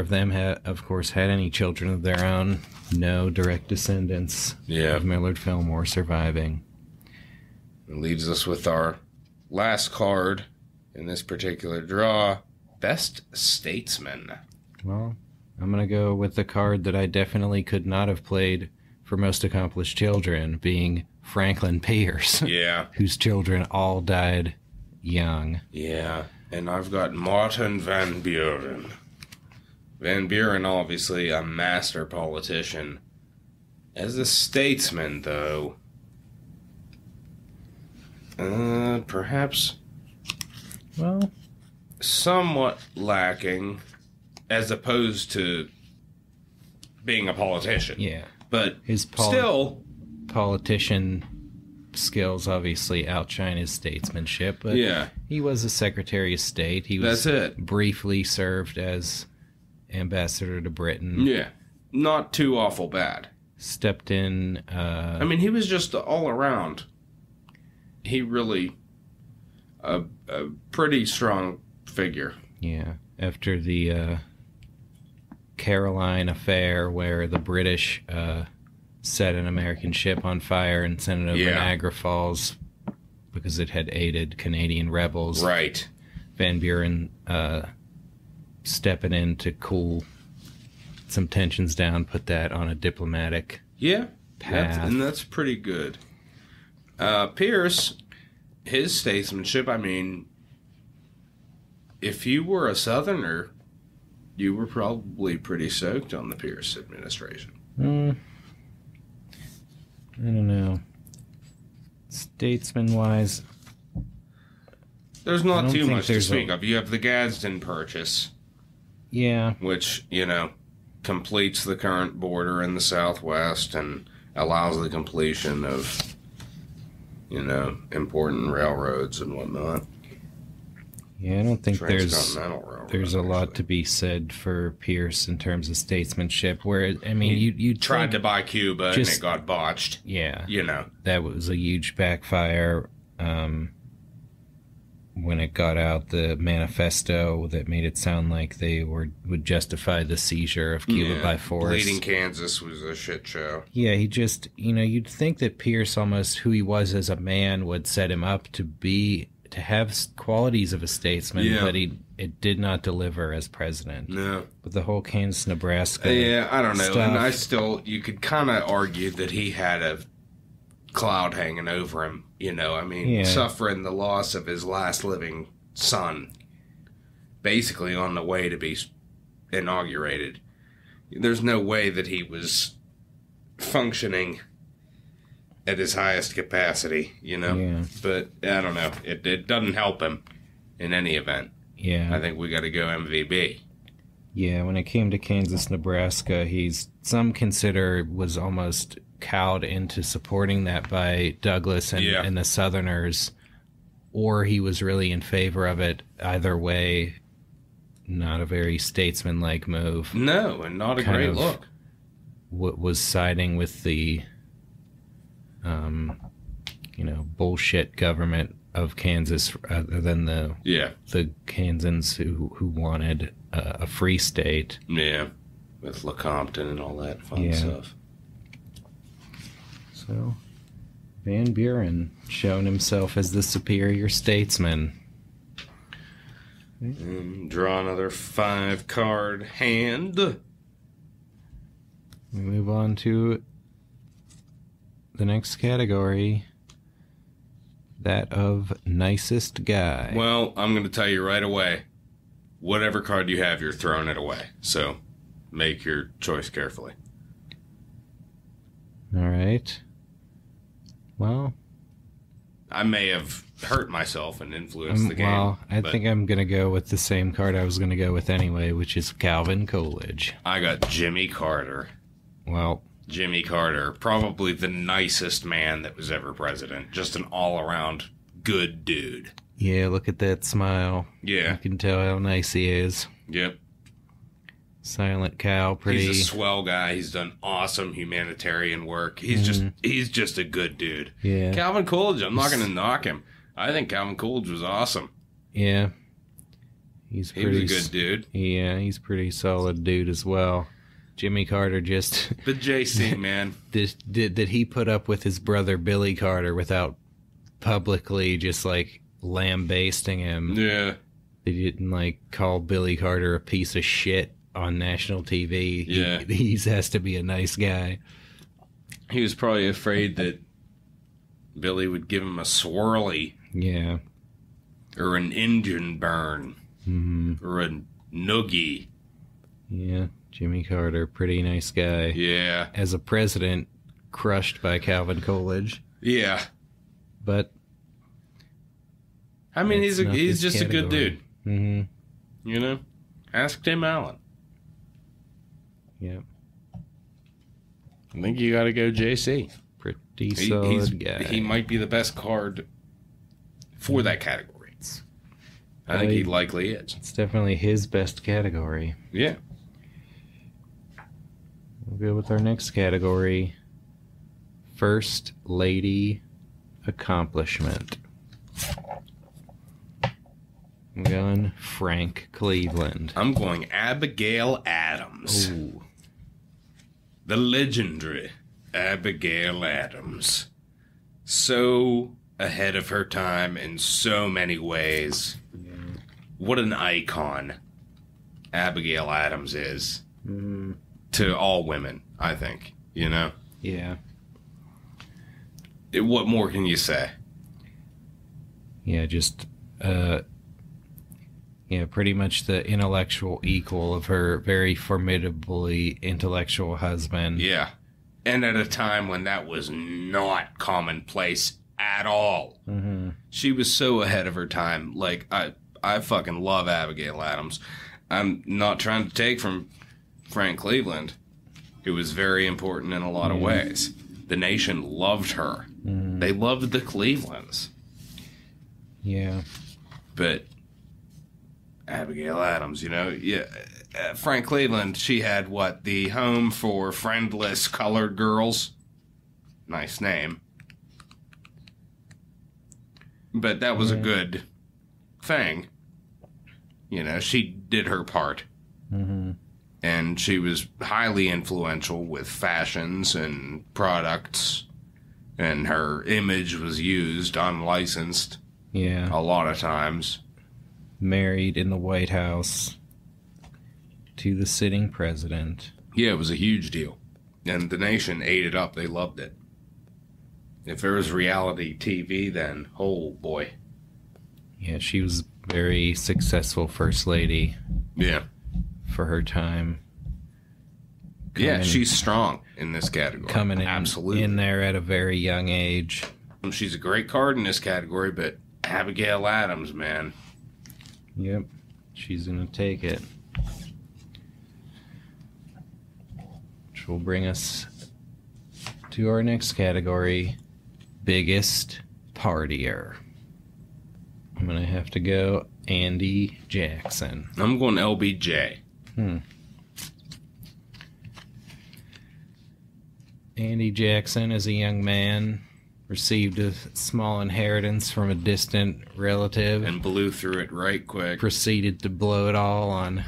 of them, of course, had any children of their own. No direct descendants of Millard Fillmore surviving. It leaves us with our last card in this particular draw, Best Statesman. Well, I'm going to go with the card that I definitely could not have played for Most Accomplished Children, being Franklin Pierce. Yeah. Whose children all died young. Yeah. And I've got Martin Van Buren. Van Buren, obviously, a master politician. As a statesman, though, perhaps, well, somewhat lacking, as opposed to being a politician. Yeah. But his politician skills obviously outshine his statesmanship, but he was a Secretary of State. He was briefly served as ambassador to Britain. Yeah. Not too awful bad. Stepped in. I mean, he was just all around. He really a pretty strong figure. Yeah. After the Caroline affair, where the British set an American ship on fire and sent it over Niagara Falls because it had aided Canadian rebels. Right. Van Buren stepping in to cool some tensions down, put that on a diplomatic path. And that's pretty good. Pierce, his statesmanship, I mean, if you were a Southerner, you were probably pretty soaked on the Pierce administration. I don't know. Statesman-wise, there's not too much to speak of. You have the Gadsden Purchase. Yeah. Which, you know, completes the current border in the Southwest and allows the completion of, you know, important railroads and whatnot. Yeah, I don't think there's a lot to be said for Pierce in terms of statesmanship. Where, I mean, you tried to buy Cuba and it got botched. Yeah, you know, that was a huge backfire when it got out, the manifesto that made it sound like they would justify the seizure of Cuba by force. Bleeding Kansas was a shit show. Yeah, he just, you know, you'd think that Pierce, almost who he was as a man, would set him up to be, to have qualities of a statesman, but it did not deliver as president. No. But the whole Kansas-Nebraska I don't know. Stuff. And you could kind of argue that he had a cloud hanging over him, you know, I mean, suffering the loss of his last living son, basically on the way to be inaugurated. There's no way that he was functioning at his highest capacity, you know? Yeah. But I don't know. It doesn't help him in any event. Yeah. I think we got to go MVB. Yeah, when it came to Kansas-Nebraska, some consider was almost cowed into supporting that by Douglas and the Southerners, or he was really in favor of it. Either way, not a very statesman-like move. No, and not a great look. What was siding with the you know, bullshit government of Kansas, other than the Kansans who wanted a free state. Yeah, with Lecompton and all that fun stuff. So, Van Buren shown himself as the superior statesman. And draw another 5 card hand. We move on to the next category, that of nicest guy. Well, I'm going to tell you right away, whatever card you have, you're throwing it away. So make your choice carefully. All right. Well, I may have hurt myself and influenced the game. Well, I think I'm going to go with the same card I was going to go with anyway, which is Calvin Coolidge. I got Jimmy Carter. Well, Jimmy Carter, probably the nicest man that was ever president. Just an all-around good dude. Yeah, look at that smile. Yeah. You can tell how nice he is. Yep. Silent Cal, pretty. He's a swell guy. He's done awesome humanitarian work. He's just a good dude. Yeah. Calvin Coolidge, I'm not going to knock him. I think Calvin Coolidge was awesome. Yeah. He was a good dude. Yeah, he's a pretty solid dude as well. Jimmy Carter just... The JC, man. Did he put up with his brother Billy Carter without publicly just, like, lambasting him? Yeah. They didn't, like, call Billy Carter a piece of shit on national TV. Yeah. He has to be a nice guy. He was probably afraid that Billy would give him a swirly. Yeah. Or an engine burn. Mm-hmm. Or a noogie. Yeah. Jimmy Carter, pretty nice guy. Yeah. As a president, crushed by Calvin Coolidge. Yeah. But I mean, he's just a good dude. Mm-hmm. You know? Ask Tim Allen. Yep. I think you gotta go JC. Pretty solid guy. He might be the best card for that category. I think he likely is. It's definitely his best category. Yeah. We'll go with our next category, First Lady Accomplishment. I'm going Frank Cleveland. I'm going Abigail Adams. Ooh. The legendary Abigail Adams. So ahead of her time in so many ways. Yeah. What an icon Abigail Adams is. Mm. To all women, I think, you know? Yeah. What more can you say? Yeah, just, yeah, pretty much the intellectual equal of her very formidably intellectual husband. Yeah. And at a time when that was not commonplace at all. Mm-hmm. She was so ahead of her time. Like, I fucking love Abigail Adams. I'm not trying to take from Frank Cleveland, who was very important in a lot of ways. The nation loved her. Mm. They loved the Clevelands. Yeah. But Abigail Adams, you know, yeah, Frank Cleveland, she had what? The Home for Friendless Colored Girls. Nice name. But that was a good thing. You know, she did her part. Mm-hmm. And she was highly influential with fashions and products, and her image was used unlicensed. Yeah, a lot of times. Married in the White House to the sitting president. Yeah, it was a huge deal, and the nation ate it up. They loved it. If there was reality TV, then oh boy. Yeah, she was a very successful first lady. Yeah. For her time. Yeah, she's strong in this category. Coming in, absolutely, in there at a very young age. She's a great card in this category, but Abigail Adams, man. Yep, she's going to take it. Which will bring us to our next category, Biggest Partier. I'm going to have to go Andy Jackson. I'm going LBJ. Hmm. Andy Jackson, as a young man, received a small inheritance from a distant relative. And blew through it right quick. Proceeded to blow it all on...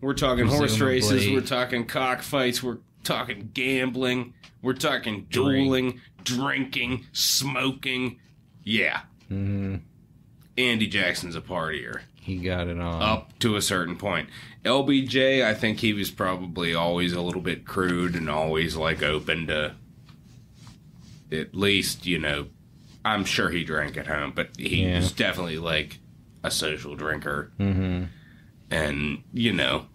We're talking horse races, we're talking cockfights, we're talking gambling, we're talking dueling, drinking, smoking. Yeah. Mm-hmm. Andy Jackson's a partier. He got it on. Up to a certain point. LBJ, I think he was probably always a little bit crude and always, like, open to at least, you know, I'm sure he drank at home, but he was definitely like a social drinker. Mm-hmm. And, you know,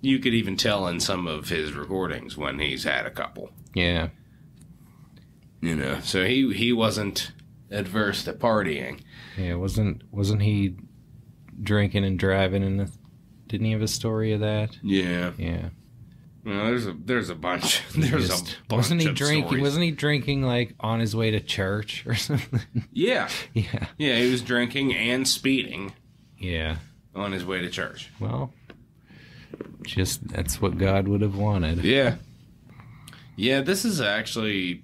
you could even tell in some of his recordings when he's had a couple. Yeah. You know, so he wasn't adverse to partying. Yeah, wasn't he drinking and driving? And didn't he have a story of that? Yeah. Yeah. Well, there's a bunch. Stories. Wasn't he drinking like on his way to church or something? Yeah. Yeah. Yeah, he was drinking and speeding. Yeah. On his way to church. Well, just that's what God would have wanted. Yeah. Yeah, this is actually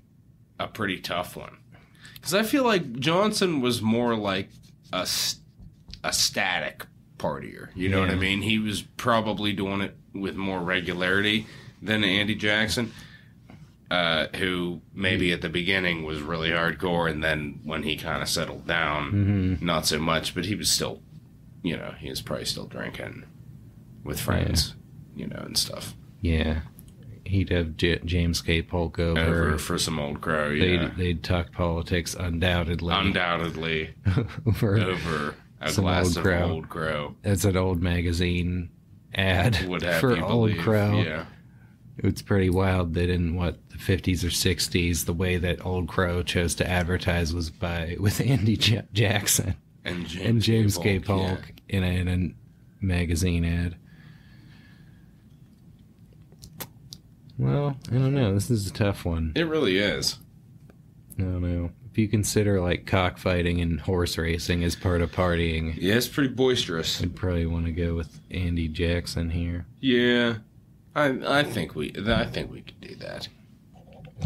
a pretty tough one. Because I feel like Johnson was more like a static partier. You know what I mean? He was probably doing it with more regularity than Andy Jackson, who maybe at the beginning was really hardcore, and then when he kind of settled down, not so much, but he was still, you know, he was probably still drinking with friends, you know, and stuff. Yeah. He'd have James K. Polk over for some old crow, yeah. They'd talk politics undoubtedly. Undoubtedly. over a glass of Old Crow. That's an old magazine ad for Old Crow. Yeah. It's pretty wild that in what the 50s or 60s, the way that Old Crow chose to advertise was with Andy Jackson and James K. Polk in a magazine ad. Well, I don't know. This is a tough one. It really is. I don't know. If you consider like cockfighting and horse racing as part of partying, yeah, it's pretty boisterous. I'd probably want to go with Andy Jackson here. Yeah, I think we could do that.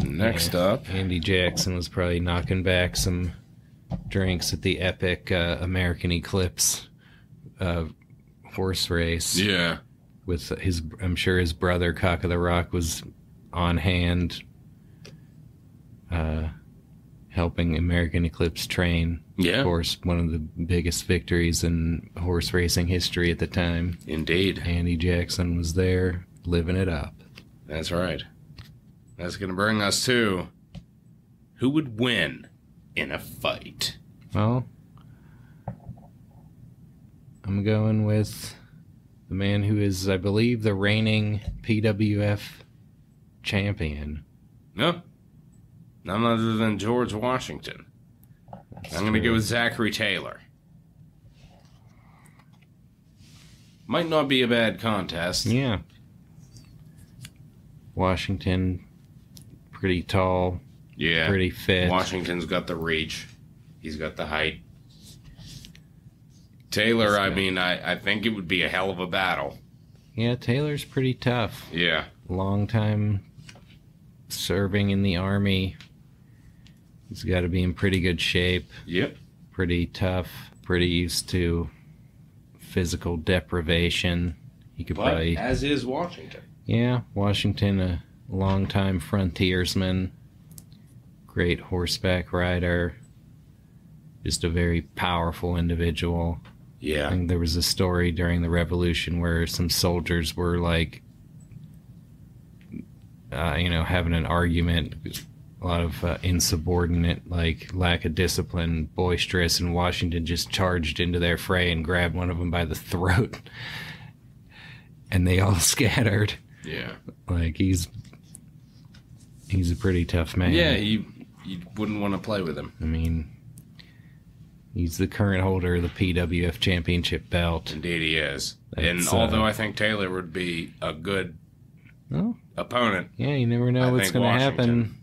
Next up, Andy Jackson was probably knocking back some drinks at the epic American Eclipse horse race. Yeah, with his, I'm sure his brother Cock of the Rock was on hand. Helping American Eclipse train. Yeah. Of course, one of the biggest victories in horse racing history at the time. Indeed. Andy Jackson was there, living it up. That's right. That's going to bring us to who would win in a fight? Well, I'm going with the man who is, I believe, the reigning PWF champion. No. None other than George Washington. That's I'm going to go with Zachary Taylor. Might not be a bad contest. Yeah. Washington, pretty tall. Yeah. Pretty fit. Washington's got the reach. He's got the height. Taylor, I think it would be a hell of a battle. Yeah, Taylor's pretty tough. Yeah. Long time serving in the Army. He's got to be in pretty good shape. Yep. Pretty tough. Pretty used to physical deprivation. He could probably, as is Washington. Yeah, Washington, a longtime frontiersman, great horseback rider, just a very powerful individual. Yeah. I think there was a story during the Revolution where some soldiers were like, having an argument. A lot of insubordinate, like, lack of discipline, boisterous, and Washington just charged into their fray and grabbed one of them by the throat. And they all scattered. Yeah. Like, he's a pretty tough man. Yeah, you wouldn't want to play with him. I mean, he's the current holder of the PWF championship belt. Indeed he is. That's, and although I think Taylor would be a good opponent. Yeah, you never know what's going to happen.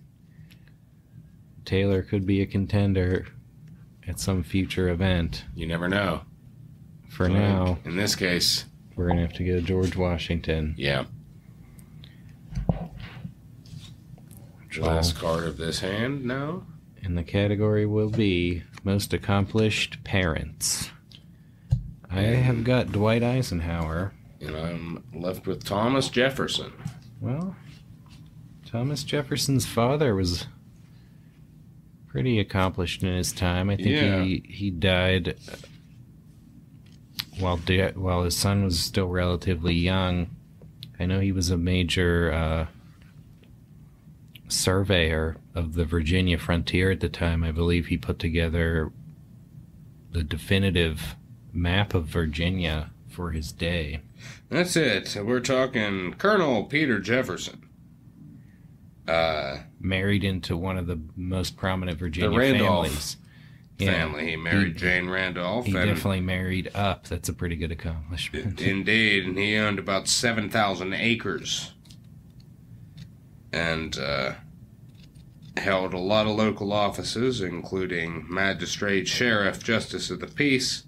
Taylor could be a contender at some future event. You never know. For now, in this case, we're going to have to go George Washington. Yeah. Last card of this hand now. And the category will be most accomplished parents. I have got Dwight Eisenhower. And I'm left with Thomas Jefferson. Well, Thomas Jefferson's father was pretty accomplished in his time. I think he died while his son was still relatively young. I know he was a major surveyor of the Virginia frontier at the time, I believe he put together the definitive map of Virginia for his day. That's it. We're talking Colonel Peter Jefferson. Married into one of the most prominent Virginia families. He married Jane Randolph. He definitely married up. That's a pretty good accomplishment. Indeed, and he owned about 7,000 acres and held a lot of local offices, including magistrate, sheriff, justice of the peace,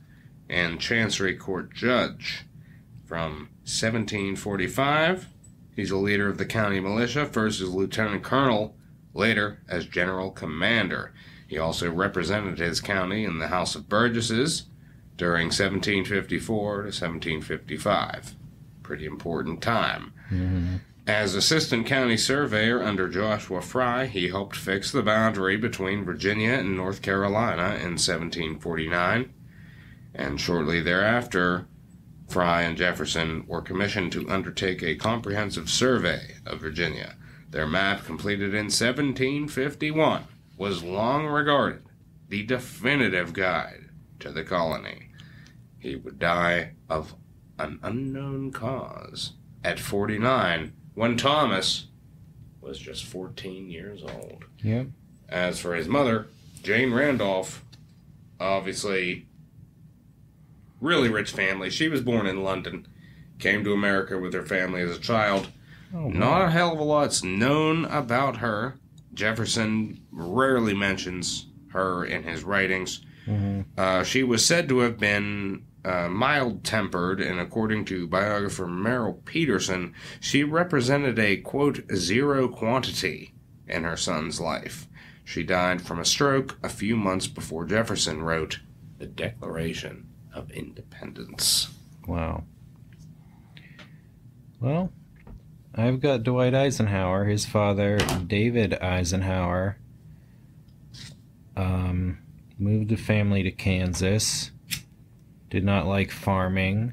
and chancery court judge. From 1745, he's a leader of the county militia, first as lieutenant colonel, later as general commander. He also represented his county in the House of Burgesses during 1754 to 1755. Pretty important time. Mm-hmm. As assistant county surveyor under Joshua Fry, he helped fix the boundary between Virginia and North Carolina in 1749. And shortly thereafter, Fry and Jefferson were commissioned to undertake a comprehensive survey of Virginia. Their map, completed in 1751, was long regarded the definitive guide to the colony. He would die of an unknown cause at 49, when Thomas was just 14 years old. Yeah. As for his mother, Jane Randolph, obviously really rich family. She was born in London, came to America with her family as a child. Oh, not a hell of a lot's known about her. Jefferson rarely mentions her in his writings. Mm-hmm. She was said to have been mild-tempered, and according to biographer Merrill Peterson, she represented a, quote, zero quantity in her son's life. She died from a stroke a few months before Jefferson wrote the Declaration of Independence. Wow. Well, I've got Dwight Eisenhower, his father, David Eisenhower, moved the family to Kansas, did not like farming,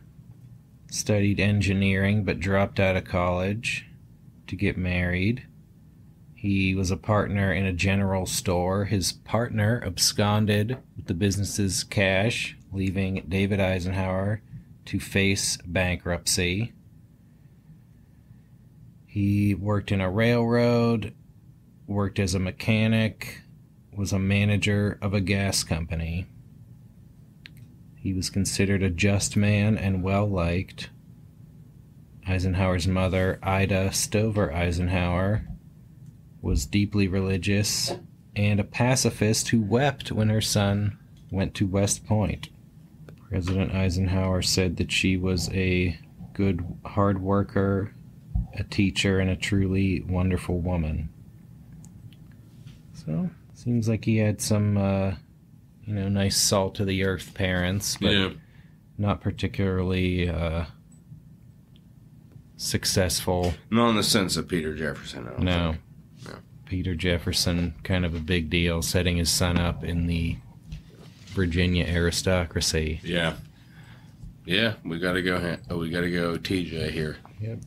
studied engineering but dropped out of college to get married. He was a partner in a general store. His partner absconded with the business's cash, leaving David Eisenhower to face bankruptcy. He worked in a railroad, worked as a mechanic, was a manager of a gas company. He was considered a just man and well-liked. Eisenhower's mother, Ida Stover Eisenhower, was deeply religious and a pacifist who wept when her son went to West Point. President Eisenhower said that she was a good, hard worker, a teacher, and a truly wonderful woman. So, seems like he had some, nice salt-to-the-earth parents, but not particularly successful. Not in the sense of Peter Jefferson, I don't think. No. Peter Jefferson, kind of a big deal, setting his son up in the Virginia aristocracy. Yeah. Yeah, we got to go, TJ here. Yep.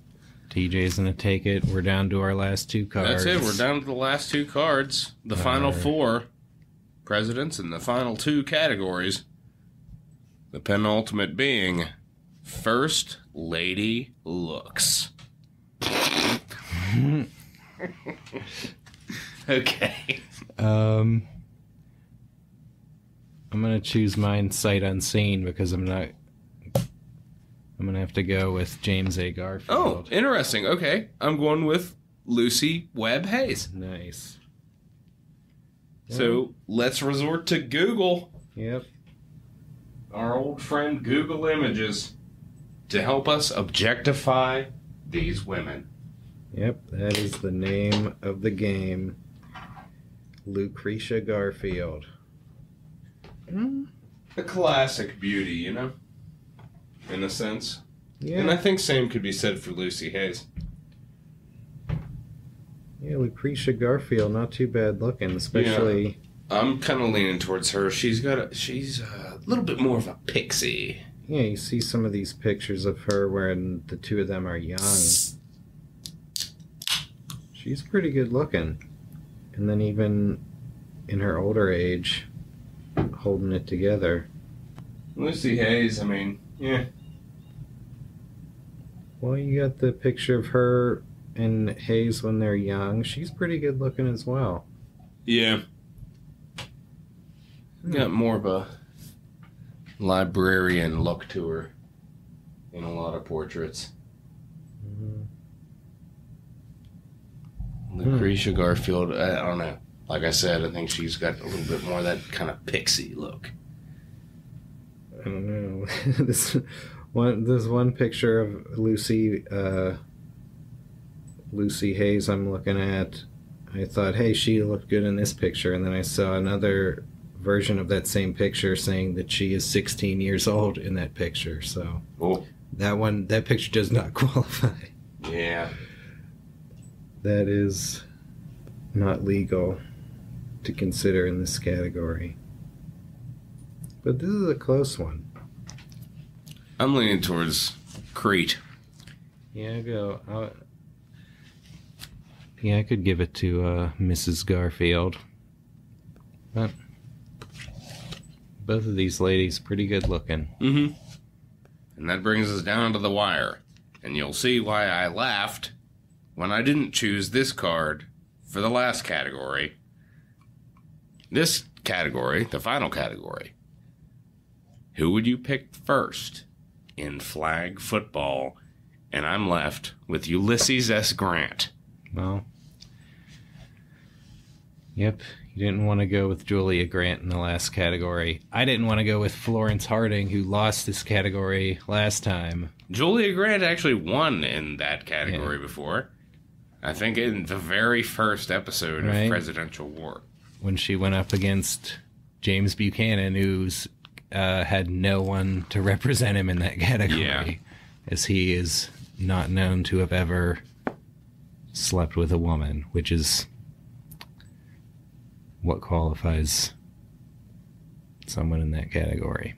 TJ's going to take it. We're down to our last two cards. That's it. We're down to the last two cards. The final four presidents and the final two categories. The penultimate being First Lady Looks. Okay. I'm going to choose mine sight unseen because I'm going to have to go with James A. Garfield. Oh, interesting. Okay. I'm going with Lucy Webb Hayes. Nice. Yeah. So let's resort to Google. Yep. Our old friend Google Images to help us objectify these women. Yep, that is the name of the game. Lucretia Garfield. A classic beauty, you know? In a sense. Yeah. And I think same could be said for Lucy Hayes. Yeah, Lucretia Garfield, not too bad looking, especially... Yeah. I'm kind of leaning towards her. She's a little bit more of a pixie. Yeah, you see some of these pictures of her when the two of them are young. She's pretty good looking. and then even in her older age, holding it together. Lucy Hayes, I mean, yeah. Well, you got the picture of her and Hayes when they're young. She's pretty good looking as well. Yeah. Got more of a librarian look to her in a lot of portraits. Mm-hmm. Lucretia Garfield, I don't know. Like I said, I think she's got a little bit more of that kind of pixie look. I don't know. This one picture of Lucy Hayes I'm looking at, I thought, hey, she looked good in this picture, and then I saw another version of that same picture saying that she is 16 years old in that picture, so that picture does not qualify. Yeah. That is not legal to consider in this category. But this is a close one. I'm leaning towards Crete. Yeah, I could give it to Mrs. Garfield. But both of these ladies pretty good looking. Mm-hmm. And that brings us down to the wire. And you'll see why I laughed when I didn't choose this card for the last category. This category, the final category. Who would you pick first in flag football? And I'm left with Ulysses S. Grant. Well, yep. You didn't want to go with Julia Grant in the last category. I didn't want to go with Florence Harding, who lost this category last time. Julia Grant actually won in that category before. I think in the very first episode of Presidential War. When she went up against James Buchanan, who's had no one to represent him in that category, as he is not known to have ever slept with a woman, which is what qualifies someone in that category.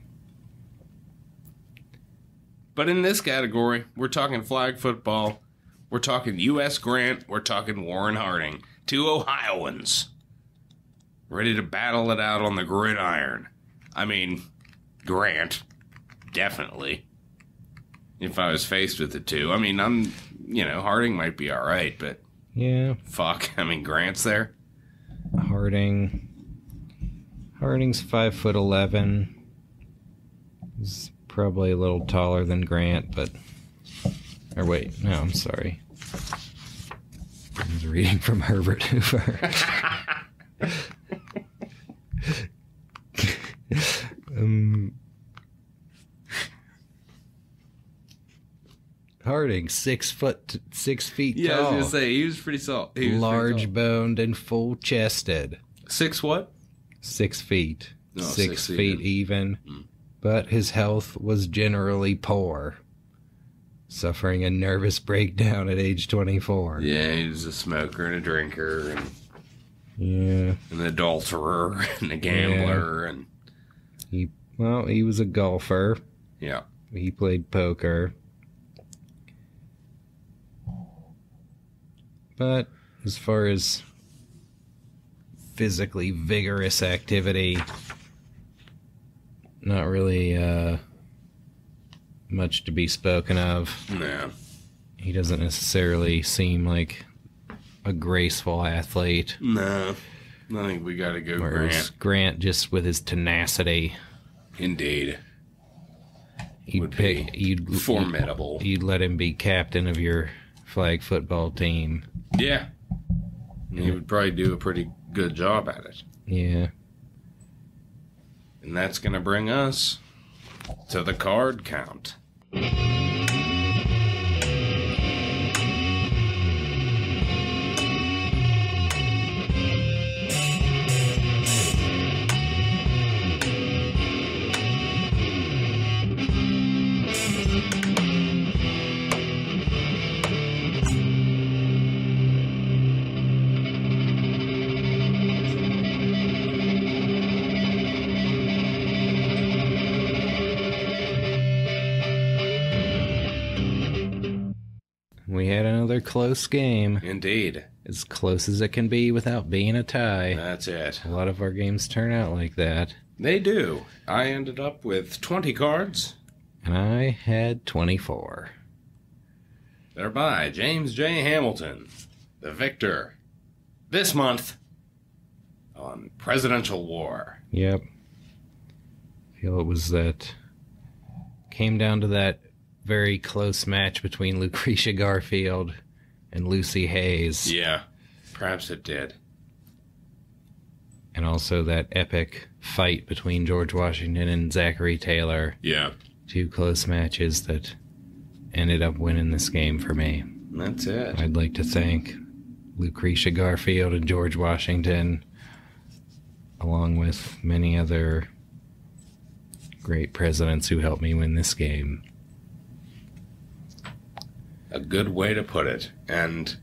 But in this category, we're talking flag football, we're talking U.S. Grant, we're talking Warren Harding, two Ohioans, ready to battle it out on the gridiron. I mean, Grant, definitely, if I was faced with the two. I mean, Harding might be all right, but fuck, I mean, Grant's there. Harding's 5'11". He's probably a little taller than Grant, but... Or wait, no, I'm sorry. I was reading from Herbert Hoover. Harding, 6 feet tall. Yeah, I was gonna say, he was pretty tall. Large-boned and full-chested. 6 what? 6 feet. No, 6 feet even. But his health was generally poor, suffering a nervous breakdown at age 24. Yeah, he was a smoker and a drinker and an adulterer and a gambler and he was a golfer. Yeah. He played poker. But as far as physically vigorous activity, not really much to be spoken of. No. He doesn't necessarily seem like a graceful athlete. No. I think we got to go Grant. Grant, just with his tenacity. Indeed. You'd formidable. You'd let him be captain of your flag football team. Yeah. And he would probably do a pretty good job at it. Yeah. And that's going to bring us to the card count. Close game. Indeed. as close as it can be without being a tie. That's it. A lot of our games turn out like that. They do. I ended up with 20 cards. And I had 24. Thereby, James J. Hamilton, the victor, this month on Presidential War. Yep. I feel it was that... came down to that very close match between Lucretia Garfield and Lucy Hayes. Yeah, perhaps it did. And also that epic fight between George Washington and Zachary Taylor. Yeah. Two close matches that ended up winning this game for me. That's it. I'd like to thank Lucretia Garfield and George Washington, along with many other great presidents who helped me win this game. A good way to put it. And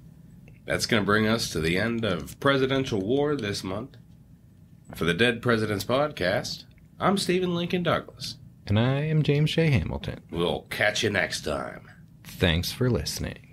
that's going to bring us to the end of Presidential War this month. For the Dead Presidents Podcast, I'm Stephen Lincoln Douglas. And I am James J. Hamilton. We'll catch you next time. Thanks for listening.